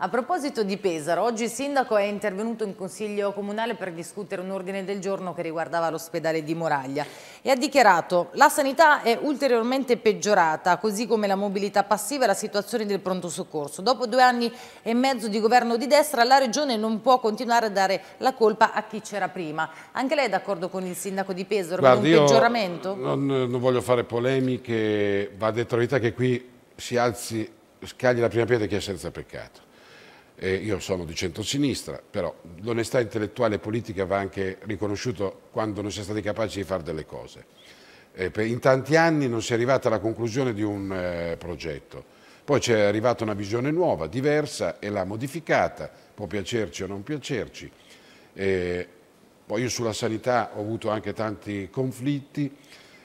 A proposito di Pesaro, oggi il sindaco è intervenuto in consiglio comunale per discutere un ordine del giorno che riguardava l'ospedale di Moraglia e ha dichiarato: la sanità è ulteriormente peggiorata, così come la mobilità passiva e la situazione del pronto soccorso. Dopo due anni e mezzo di governo di destra, la regione non può continuare a dare la colpa a chi c'era prima. Anche lei è d'accordo con il sindaco di Pesaro? Guarda, per un peggioramento? Non, non voglio fare polemiche, va detto la verità che qui si alzi, scagli la prima pietra che è senza peccato. Eh, io sono di centrosinistra, però l'onestà intellettuale e politica va anche riconosciuto quando non si è stati capaci di fare delle cose. Eh, per, in tanti anni non si è arrivata alla conclusione di un eh, progetto, poi c'è arrivata una visione nuova, diversa, e l'ha modificata, può piacerci o non piacerci. Eh, poi io sulla sanità ho avuto anche tanti conflitti,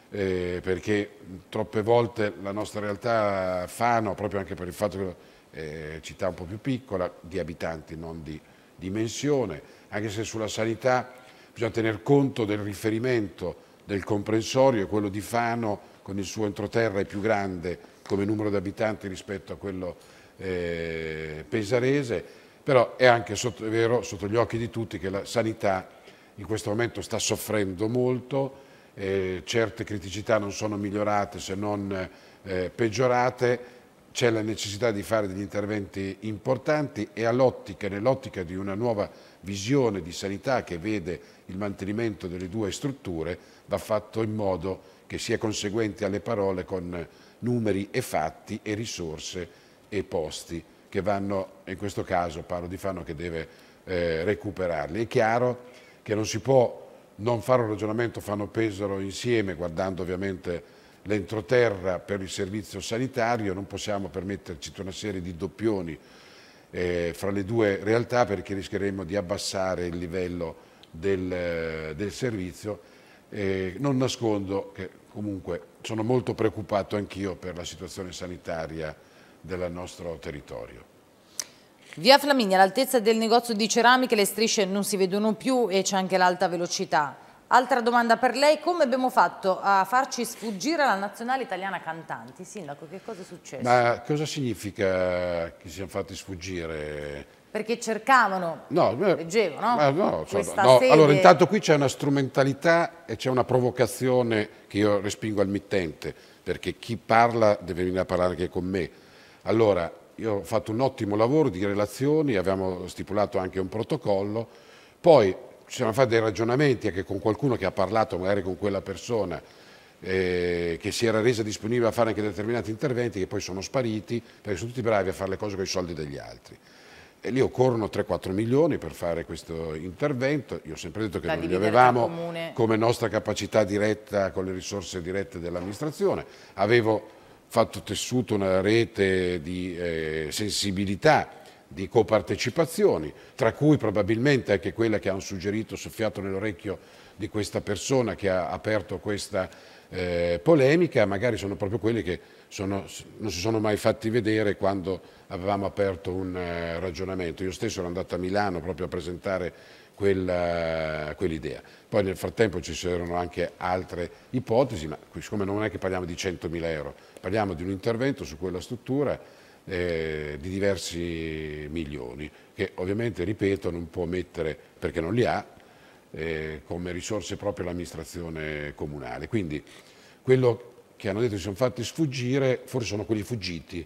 eh, perché troppe volte la nostra realtà Fano, proprio anche per il fatto che Eh, città un po' più piccola, di abitanti non di dimensione, anche se sulla sanità bisogna tener conto del riferimento del comprensorio, quello di Fano con il suo entroterra è più grande come numero di abitanti rispetto a quello eh, pesarese, però è anche sotto, è vero, sotto gli occhi di tutti che la sanità in questo momento sta soffrendo molto, eh, certe criticità non sono migliorate se non eh, peggiorate. C'è la necessità di fare degli interventi importanti e all'ottica, nell'ottica di una nuova visione di sanità che vede il mantenimento delle due strutture, va fatto in modo che sia conseguente alle parole con numeri e fatti e risorse e posti che vanno, in questo caso parlo di Fano che deve eh, recuperarli. È chiaro che non si può non fare un ragionamento Fano-Pesaro insieme, guardando ovviamente l'entroterra per il servizio sanitario, non possiamo permetterci tutta una serie di doppioni eh, fra le due realtà, perché rischieremo di abbassare il livello del, del servizio. Eh, non nascondo che comunque sono molto preoccupato anch'io per la situazione sanitaria del nostro territorio. Via Flaminia, all'altezza del negozio di ceramiche le strisce non si vedono più e c'è anche l'alta velocità. Altra domanda per lei: come abbiamo fatto a farci sfuggire alla nazionale italiana cantanti? Sindaco, che cosa è successo? Ma cosa significa che siamo fatti sfuggire? Perché cercavano, no, leggevo, no? Ma no, Questa no. Sede... Allora, intanto qui c'è una strumentalità e c'è una provocazione che io respingo al mittente, perché chi parla deve venire a parlare anche con me. Allora, io ho fatto un ottimo lavoro di relazioni, abbiamo stipulato anche un protocollo, poi ci sono fatti dei ragionamenti anche con qualcuno che ha parlato magari con quella persona eh, che si era resa disponibile a fare anche determinati interventi che poi sono spariti, perché sono tutti bravi a fare le cose con i soldi degli altri. E lì occorrono tre quattro milioni per fare questo intervento. Io ho sempre detto che non li avevamo come nostra capacità diretta con le risorse dirette dell'amministrazione. Avevo fatto tessuto una rete di eh, sensibilità, di copartecipazioni, tra cui probabilmente anche quella che hanno suggerito, soffiato nell'orecchio di questa persona che ha aperto questa eh, polemica, magari sono proprio quelli che sono, non si sono mai fatti vedere quando avevamo aperto un eh, ragionamento. Io stesso ero andato a Milano proprio a presentare quell'idea. Quell Poi nel frattempo ci c'erano anche altre ipotesi, ma siccome non è che parliamo di centomila euro, parliamo di un intervento su quella struttura Eh, di diversi milioni che ovviamente, ripeto, non può mettere, perché non li ha, eh, come risorse proprio l'amministrazione comunale. Quindi quello che hanno detto si sono fatti sfuggire, forse sono quelli fuggiti,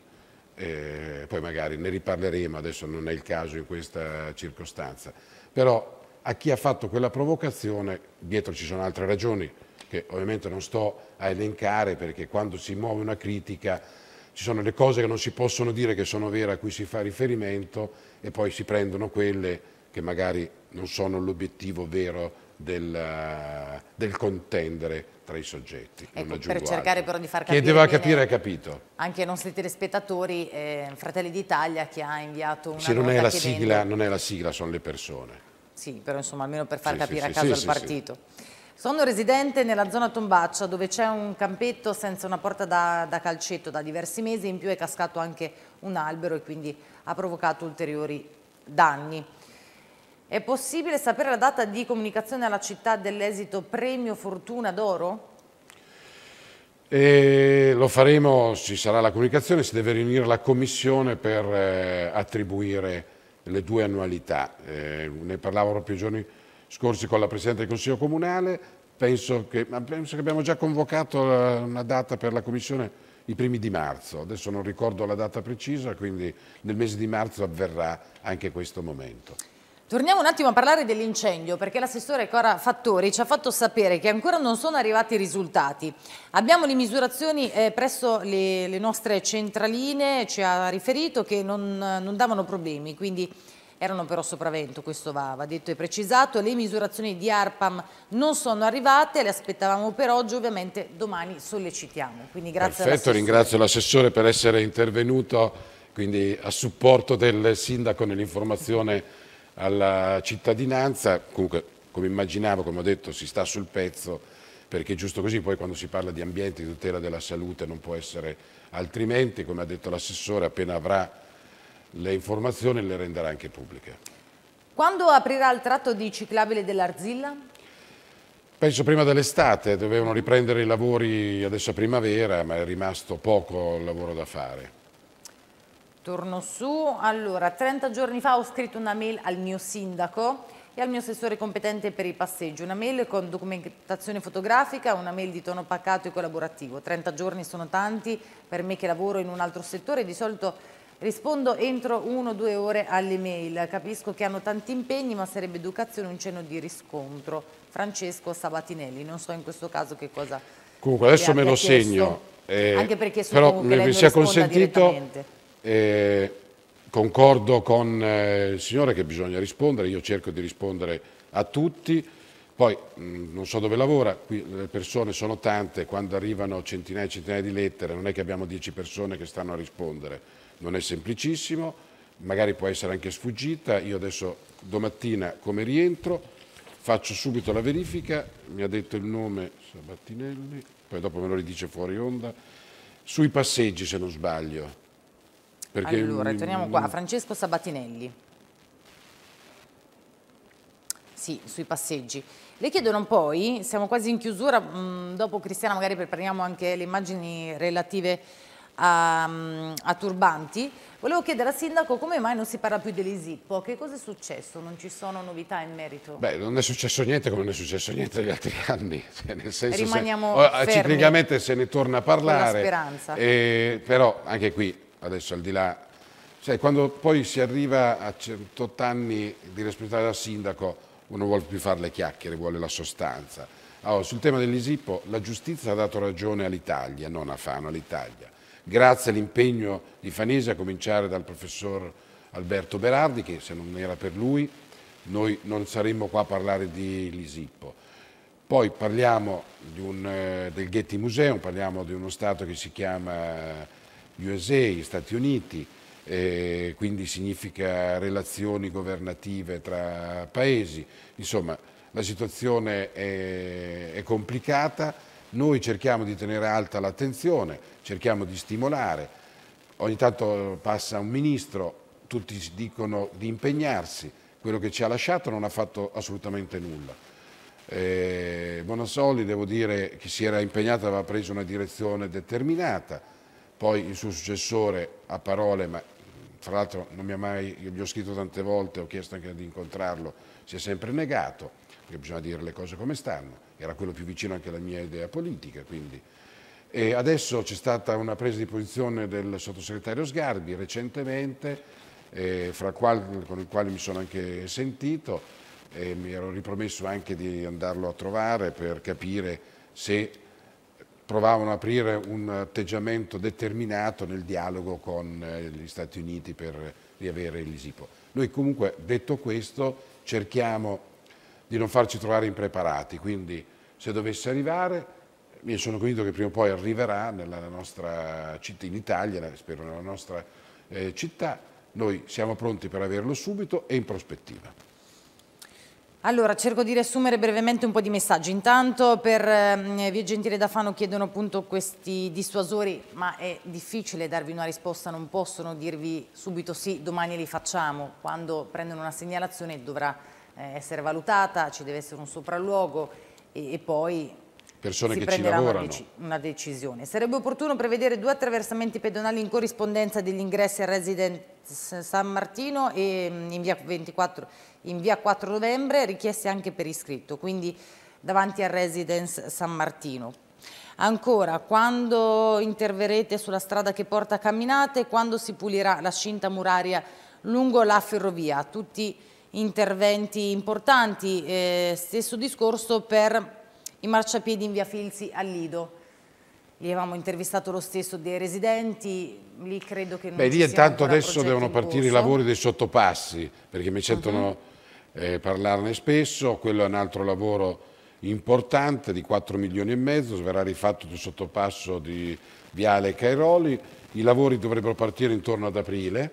eh, poi magari ne riparleremo, adesso non è il caso in questa circostanza, però a chi ha fatto quella provocazione. Dietro ci sono altre ragioni che ovviamente non sto a elencare, perché quando si muove una critica ci sono le cose che non si possono dire che sono vere, a cui si fa riferimento, e poi si prendono quelle che magari non sono l'obiettivo vero del, del contendere tra i soggetti. Ecco, per cercare altro. però di far capire... Chi doveva capire ha capito. Anche ai nostri telespettatori, eh, Fratelli d'Italia, che ha inviato una... Sì, non è, la sigla, non è la sigla, sono le persone. Sì, però insomma almeno per far sì, capire sì, a caso al sì, sì, partito. Sì. Sono residente nella zona Tombaccia, dove c'è un campetto senza una porta da, da calcetto da diversi mesi, in più è cascato anche un albero e quindi ha provocato ulteriori danni. È possibile sapere la data di comunicazione alla città dell'esito Premio Fortuna d'Oro? E lo faremo, ci sarà la comunicazione, si deve riunire la commissione per eh, attribuire le due annualità. Eh, ne parlavo proprio i giorni scorsi con la Presidente del Consiglio Comunale, penso che, penso che abbiamo già convocato una data per la commissione i primi di marzo, adesso non ricordo la data precisa, quindi nel mese di marzo avverrà anche questo momento. Torniamo un attimo a parlare dell'incendio, perché l'assessore Cora Fattori ci ha fatto sapere che ancora non sono arrivati i risultati. Abbiamo le misurazioni eh, presso le, le nostre centraline, ci ha riferito che non, non davano problemi, quindi erano però sopravvento, questo va, va detto e precisato. Le misurazioni di ARPAM non sono arrivate, le aspettavamo per oggi, ovviamente domani sollecitiamo. Quindi grazie. Perfetto, ringrazio l'assessore per essere intervenuto, quindi a supporto del sindaco nell'informazione alla cittadinanza. Comunque, come immaginavo, come ho detto, si sta sul pezzo, perché è giusto così. Poi quando si parla di ambiente, di tutela della salute, non può essere altrimenti. Come ha detto l'assessore, appena avrà le informazioni le renderà anche pubbliche. Quando aprirà il tratto di ciclabile dell'Arzilla? Penso prima dell'estate, dovevano riprendere i lavori adesso a primavera, ma è rimasto poco lavoro da fare. Torno su, allora, trenta giorni fa ho scritto una mail al mio sindaco e al mio assessore competente per i passeggi, una mail con documentazione fotografica, una mail di tono pacato e collaborativo. trenta giorni sono tanti per me che lavoro in un altro settore, di solito rispondo entro uno o due ore alle mail. Capisco che hanno tanti impegni, ma sarebbe educazione un cenno di riscontro. Francesco Sabatinelli, non so in questo caso che cosa... Comunque adesso me lo chiesto. segno, eh, anche perché però mi, mi sia consentito... Eh, concordo con eh, il signore che bisogna rispondere, io cerco di rispondere a tutti, poi mh, non so dove lavora, qui le persone sono tante, quando arrivano centinaia e centinaia di lettere non è che abbiamo dieci persone che stanno a rispondere, non è semplicissimo, magari può essere anche sfuggita. Io adesso domattina come rientro faccio subito la verifica, mi ha detto il nome Sabattinelli, poi dopo me lo ridice fuori onda, sui passeggi se non sbaglio. Perché allora, torniamo qua, Francesco Sabatinelli. Sì, sui passeggi. Le chiedono poi, siamo quasi in chiusura, mh, dopo Cristiana magari prepariamo anche le immagini relative a, a Turbanti. Volevo chiedere al sindaco come mai non si parla più dell'Isippo, che cosa è successo? Non ci sono novità in merito? Beh, non è successo niente come non è successo niente negli altri anni. Cioè, nel senso, rimaniamo se, fermi. Ciclicamente se ne torna a parlare. Con la speranza. Eh, però anche qui... Adesso al di là, cioè, quando poi si arriva a centotto anni di responsabilità da sindaco, uno non vuole più fare le chiacchiere, vuole la sostanza. Allora, sul tema dell'Isippo, la giustizia ha dato ragione all'Italia, non a Fano, all'Italia. Grazie all'impegno di Fanesi, a cominciare dal professor Alberto Berardi, che se non era per lui noi non saremmo qua a parlare di l'Isippo. Poi parliamo di un, del Getty Museum, parliamo di uno Stato che si chiama... U S A, gli Stati Uniti, eh, quindi significa relazioni governative tra paesi. Insomma, la situazione è, è complicata, noi cerchiamo di tenere alta l'attenzione, cerchiamo di stimolare, ogni tanto passa un ministro, tutti dicono di impegnarsi, quello che ci ha lasciato non ha fatto assolutamente nulla. Eh, Bonassoli, devo dire, che si era impegnato, aveva preso una direzione determinata. Poi il suo successore a parole, ma fra l'altro non mi ha mai, io gli ho scritto tante volte, ho chiesto anche di incontrarlo, si è sempre negato, perché bisogna dire le cose come stanno, era quello più vicino anche alla mia idea politica, quindi. E adesso c'è stata una presa di posizione del sottosegretario Sgarbi recentemente, eh, fra qual, con il quale mi sono anche sentito, e mi ero ripromesso anche di andarlo a trovare per capire se provavano ad aprire un atteggiamento determinato nel dialogo con gli Stati Uniti per riavere l'I S I P O. Noi comunque, detto questo, cerchiamo di non farci trovare impreparati, quindi se dovesse arrivare, io sono convinto che prima o poi arriverà nella nostra città, in Italia, spero nella nostra eh, città, noi siamo pronti per averlo subito e in prospettiva. Allora, cerco di riassumere brevemente un po' di messaggi. Intanto per eh, Via Gentile da Fano chiedono appunto questi dissuasori, ma è difficile darvi una risposta, non possono dirvi subito sì, domani li facciamo. Quando prendono una segnalazione dovrà eh, essere valutata, ci deve essere un sopralluogo e, e poi persone si che prenderà ci lavorano. Una, dec una decisione. Sarebbe opportuno prevedere due attraversamenti pedonali in corrispondenza degli ingressi a Residence San Martino e in via ventiquattro... in via quattro novembre, richiesti anche per iscritto, quindi davanti a Residence San Martino. Ancora, quando interverrete sulla strada che porta a Camminate, quando si pulirà la cinta muraria lungo la ferrovia? Tutti interventi importanti, eh, stesso discorso per i marciapiedi in via Filzi a Lido. Lì avevamo intervistato lo stesso dei residenti, lì credo che non Beh, lì intanto adesso devono partire i lavori dei sottopassi, perché mi sentono uh-huh. eh, parlarne spesso, quello è un altro lavoro importante di quattro milioni e mezzo, verrà rifatto il sottopasso di Viale Cairoli, i lavori dovrebbero partire intorno ad aprile,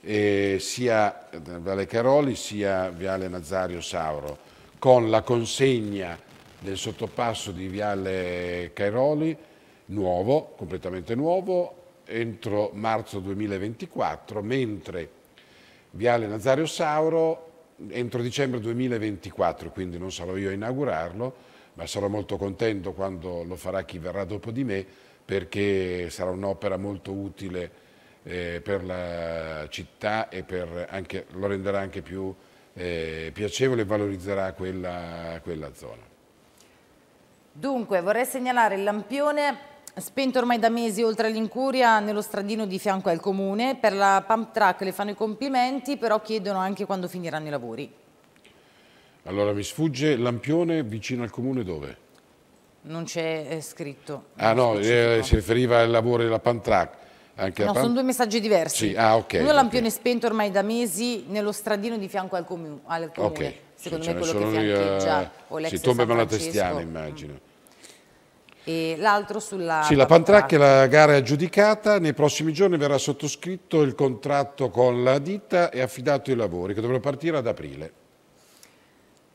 eh, sia Viale Cairoli sia Viale Nazario Sauro, con la consegna del sottopasso di Viale Cairoli, nuovo, completamente nuovo, entro marzo duemilaventiquattro, mentre Viale Nazario Sauro entro dicembre duemilaventiquattro, quindi non sarò io a inaugurarlo, ma sarò molto contento quando lo farà chi verrà dopo di me, perché sarà un'opera molto utile eh, per la città e per anche, lo renderà anche più eh, piacevole e valorizzerà quella, quella zona. Dunque, vorrei segnalare il lampione spento ormai da mesi oltre all'incuria nello stradino di fianco al comune. Per la Pamtrac le fanno i complimenti, però chiedono anche quando finiranno i lavori. Allora, mi sfugge il lampione vicino al comune dove? Non c'è scritto. Ah no, eh, si riferiva al lavoro della Pamtrac. Anche no, Pam... sono due messaggi diversi. Sì, ah, ok. Uno lampione spento ormai da mesi nello stradino di fianco al, comu al comune. Ok. Secondo me quello che fiancheggia o l'ex San Francesco. La testiana, immagino. E l'altro sulla... Sì, la Pamtrac, la gara è aggiudicata, nei prossimi giorni verrà sottoscritto il contratto con la ditta e affidato i lavori che dovrebbero partire ad aprile.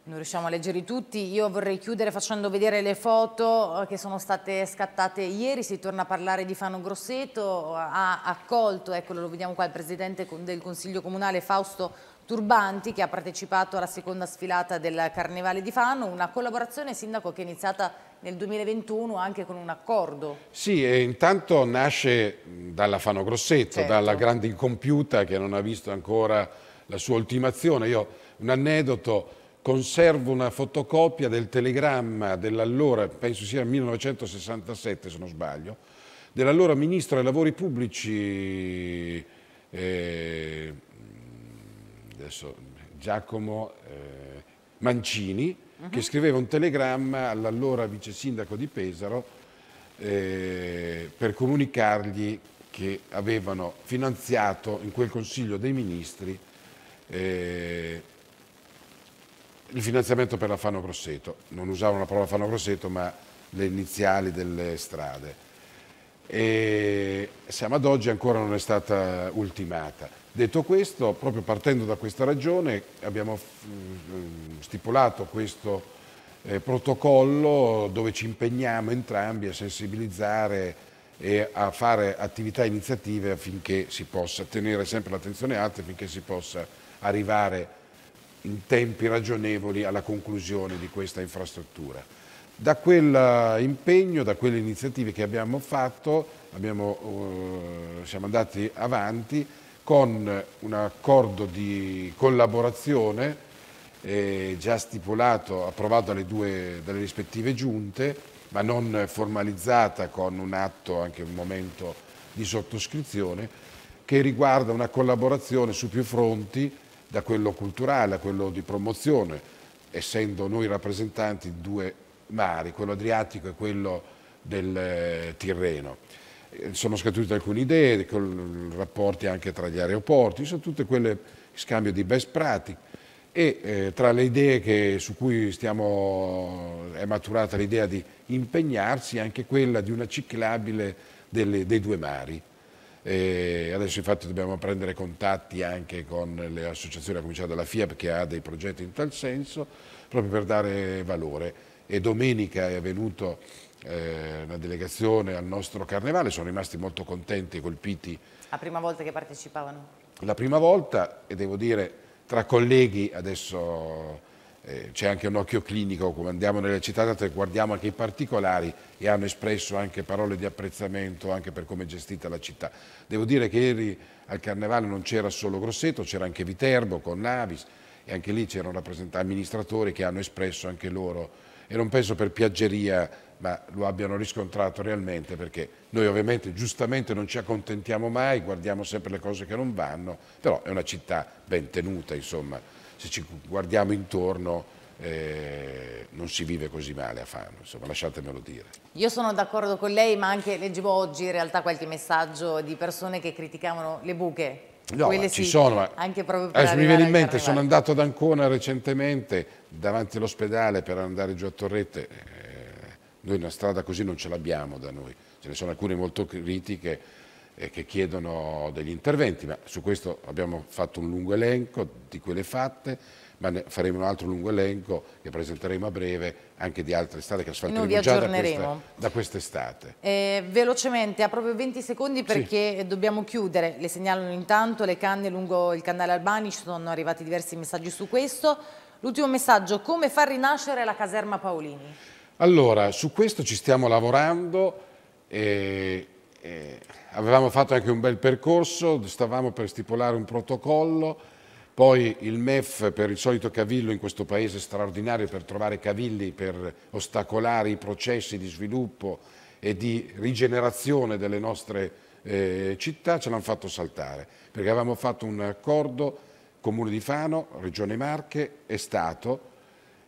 Non riusciamo a leggere tutti, io vorrei chiudere facendo vedere le foto che sono state scattate ieri, si torna a parlare di Fano Grosseto, ha accolto, eccolo lo vediamo qua, il presidente del Consiglio Comunale Fausto Turbanti, che ha partecipato alla seconda sfilata del Carnevale di Fano, una collaborazione, sindaco, che è iniziata nel duemilaventuno anche con un accordo. Sì, e intanto nasce dalla Fano Grosseto, certo. Dalla grande incompiuta che non ha visto ancora la sua ultimazione. Io, un aneddoto, conservo una fotocopia del telegramma dell'allora, penso sia millenovecentosessantasette se non sbaglio, dell'allora ministro dei lavori pubblici... Eh, adesso Giacomo eh, Mancini, uh-huh. che scriveva un telegramma all'allora vice sindaco di Pesaro eh, per comunicargli che avevano finanziato in quel Consiglio dei Ministri eh, il finanziamento per la Fano Grosseto. Non usavano la parola Fano Grosseto, ma le iniziali delle strade. E siamo ad oggi ancora non è stata ultimata. Detto questo, proprio partendo da questa ragione, abbiamo stipulato questo eh, protocollo dove ci impegniamo entrambi a sensibilizzare e a fare attività e iniziative affinché si possa tenere sempre l'attenzione alta, affinché si possa arrivare in tempi ragionevoli alla conclusione di questa infrastruttura. Da quell'impegno, da quelle iniziative che abbiamo fatto, abbiamo, eh, siamo andati avanti con un accordo di collaborazione eh, già stipulato, approvato dalle due dalle rispettive giunte, ma non formalizzata con un atto, anche un momento di sottoscrizione, che riguarda una collaborazione su più fronti da quello culturale a quello di promozione, essendo noi rappresentanti di due mari, quello adriatico e quello del Tirreno. Sono scatute alcune idee, con rapporti anche tra gli aeroporti, sono tutte quelle scambio di best practice, e eh, tra le idee che, su cui stiamo, è maturata l'idea di impegnarsi, anche quella di una ciclabile delle, dei due mari. E adesso infatti dobbiamo prendere contatti anche con le associazioni, a cominciare dalla FIAP, che ha dei progetti in tal senso, proprio per dare valore. E domenica è venuto eh, una delegazione al nostro carnevale, sono rimasti molto contenti e colpiti. La prima volta che partecipavano? La prima volta, e devo dire tra colleghi adesso eh, c'è anche un occhio clinico, come andiamo nelle città d'altre guardiamo anche i particolari, e hanno espresso anche parole di apprezzamento anche per come è gestita la città. Devo dire che ieri al carnevale non c'era solo Grosseto, c'era anche Viterbo con Navis, e anche lì c'erano rappresentanti amministratori che hanno espresso anche loro, e non penso per piaggeria, ma lo abbiano riscontrato realmente, perché noi ovviamente giustamente non ci accontentiamo mai, guardiamo sempre le cose che non vanno, però è una città ben tenuta, insomma, se ci guardiamo intorno eh, non si vive così male a Fano, insomma, lasciatemelo dire. Io sono d'accordo con lei, ma anche leggevo oggi in realtà qualche messaggio di persone che criticavano le buche. No, ma ci sì, sono, ma anche proprio per adesso mi viene in mente, carnevale. Sono andato ad Ancona recentemente, davanti all'ospedale per andare giù a Torrette, eh, noi una strada così non ce l'abbiamo da noi, ce ne sono alcune molto critiche eh, che chiedono degli interventi, ma su questo abbiamo fatto un lungo elenco di quelle fatte, ma ne faremo un altro lungo elenco che presenteremo a breve anche di altre strade che asfalteremo già da questa, da quest'estate. Eh, velocemente, a proprio venti secondi perché sì, dobbiamo chiudere. Le segnalano intanto le canne lungo il canale Albani, ci sono arrivati diversi messaggi su questo. L'ultimo messaggio, come far rinascere la caserma Paolini? Allora, su questo ci stiamo lavorando, e, e avevamo fatto anche un bel percorso, stavamo per stipulare un protocollo. Poi il M E F, per il solito cavillo in questo paese straordinario per trovare cavilli, per ostacolare i processi di sviluppo e di rigenerazione delle nostre eh, città, ce l'hanno fatto saltare, perché avevamo fatto un accordo Comune di Fano, Regione Marche e Stato,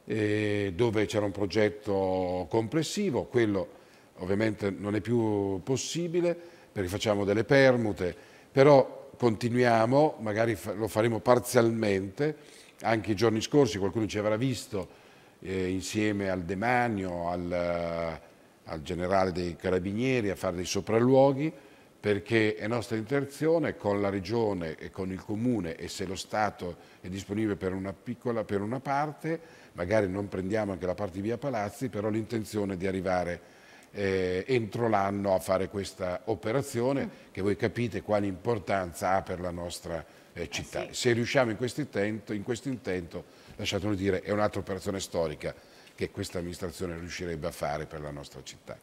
eh, dove c'era un progetto complessivo, quello ovviamente non è più possibile perché facciamo delle permute, però continuiamo, magari lo faremo parzialmente. Anche i giorni scorsi qualcuno ci avrà visto eh, insieme al Demanio, al, al generale dei Carabinieri a fare dei sopralluoghi, perché è nostra interazione con la Regione e con il Comune, e se lo Stato è disponibile per una piccola, per una parte, magari non prendiamo anche la parte di via Palazzi, però l'intenzione è di arrivare Eh, entro l'anno a fare questa operazione, che voi capite quale importanza ha per la nostra eh, città. Eh sì. Se riusciamo in questo intento, in questo intento, lasciatemi dire, è un'altra operazione storica che questa amministrazione riuscirebbe a fare per la nostra città.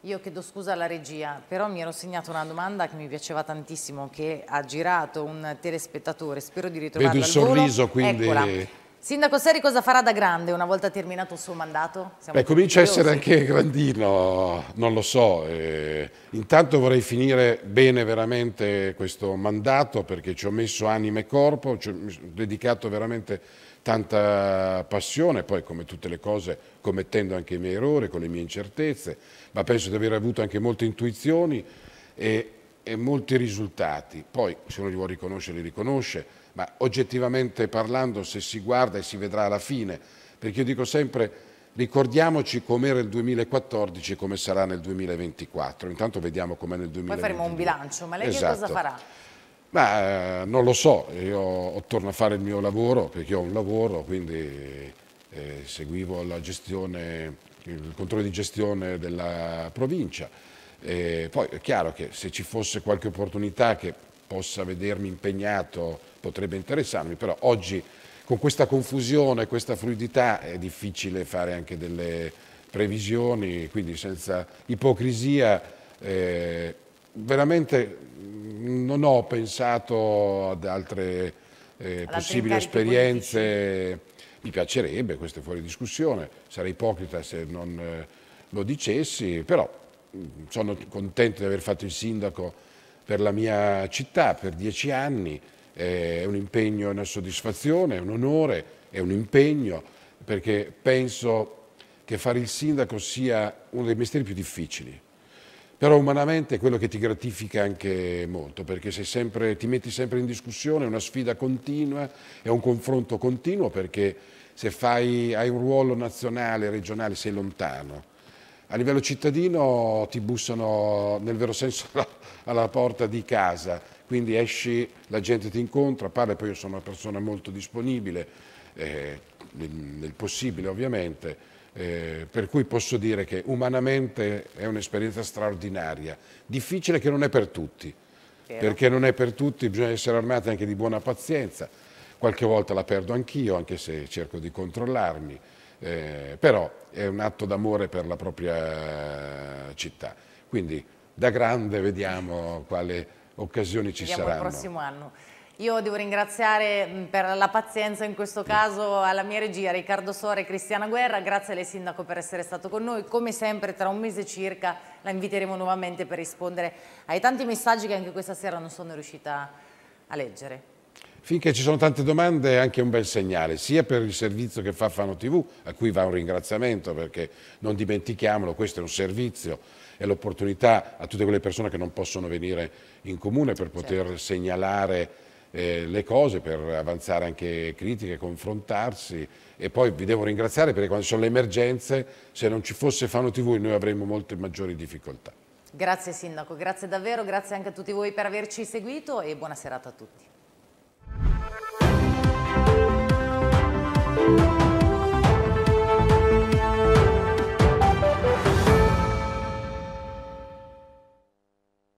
Io chiedo scusa alla regia, però mi ero segnata una domanda che mi piaceva tantissimo, che ha girato un telespettatore, spero di ritrovarla al volo. Vedo il sorriso, quindi... Eccola. Sindaco Seri cosa farà da grande una volta terminato il suo mandato? Beh, comincia a essere anche grandino, non lo so. Eh, intanto vorrei finire bene veramente questo mandato, perché ci ho messo anima e corpo, ci ho dedicato veramente tanta passione, poi come tutte le cose commettendo anche i miei errori, con le mie incertezze, ma penso di aver avuto anche molte intuizioni e, e molti risultati. Poi se uno li vuole riconoscere, li riconosce. Ma oggettivamente parlando, se si guarda e si vedrà alla fine, perché io dico sempre, ricordiamoci com'era il duemilaquattordici e come sarà nel duemilaventiquattro, intanto vediamo com'è nel duemilaventiquattro. Poi faremo un bilancio, ma lei esatto. Che cosa farà? Ma eh, non lo so, io torno a fare il mio lavoro, perché ho un lavoro, quindi eh, seguivo la gestione, il controllo di gestione della provincia, eh, poi è chiaro che se ci fosse qualche opportunità che possa vedermi impegnato potrebbe interessarmi, però oggi con questa confusione, questa fluidità è difficile fare anche delle previsioni, quindi senza ipocrisia eh, veramente non ho pensato ad altre eh, possibili esperienze politici. Mi piacerebbe, questo è fuori discussione, sarei ipocrita se non eh, lo dicessi, però sono contento di aver fatto il sindaco per la mia città per dieci anni, è un impegno, è una soddisfazione, è un onore, è un impegno, perché penso che fare il sindaco sia uno dei mestieri più difficili, però umanamente è quello che ti gratifica anche molto, perché sei sempre, ti metti sempre in discussione, è una sfida continua, è un confronto continuo, perché se fai, hai un ruolo nazionale, regionale, sei lontano. A livello cittadino ti bussano nel vero senso alla porta di casa, quindi esci, la gente ti incontra, parla, poi io sono una persona molto disponibile, eh, nel possibile ovviamente, eh, per cui posso dire che umanamente è un'esperienza straordinaria, difficile, che non è per tutti, vero. Perché non è per tutti, bisogna essere armati anche di buona pazienza, qualche volta la perdo anch'io, anche se cerco di controllarmi. Eh, però è un atto d'amore per la propria città, quindi da grande vediamo quali occasioni ci vediamo saranno. Il prossimo anno. Io devo ringraziare per la pazienza in questo caso alla mia regia Riccardo Sora e Cristiana Guerra, grazie al sindaco per essere stato con noi, come sempre tra un mese circa la inviteremo nuovamente per rispondere ai tanti messaggi che anche questa sera non sono riuscita a leggere. Finché ci sono tante domande è anche un bel segnale, sia per il servizio che fa Fano tivù, a cui va un ringraziamento, perché non dimentichiamolo, questo è un servizio, è l'opportunità a tutte quelle persone che non possono venire in comune per poter certo. segnalare eh, le cose, per avanzare anche critiche, confrontarsi. E poi vi devo ringraziare, perché quando ci sono le emergenze, se non ci fosse Fano tivù noi avremmo molte maggiori difficoltà. Grazie sindaco, grazie davvero, grazie anche a tutti voi per averci seguito e buona serata a tutti.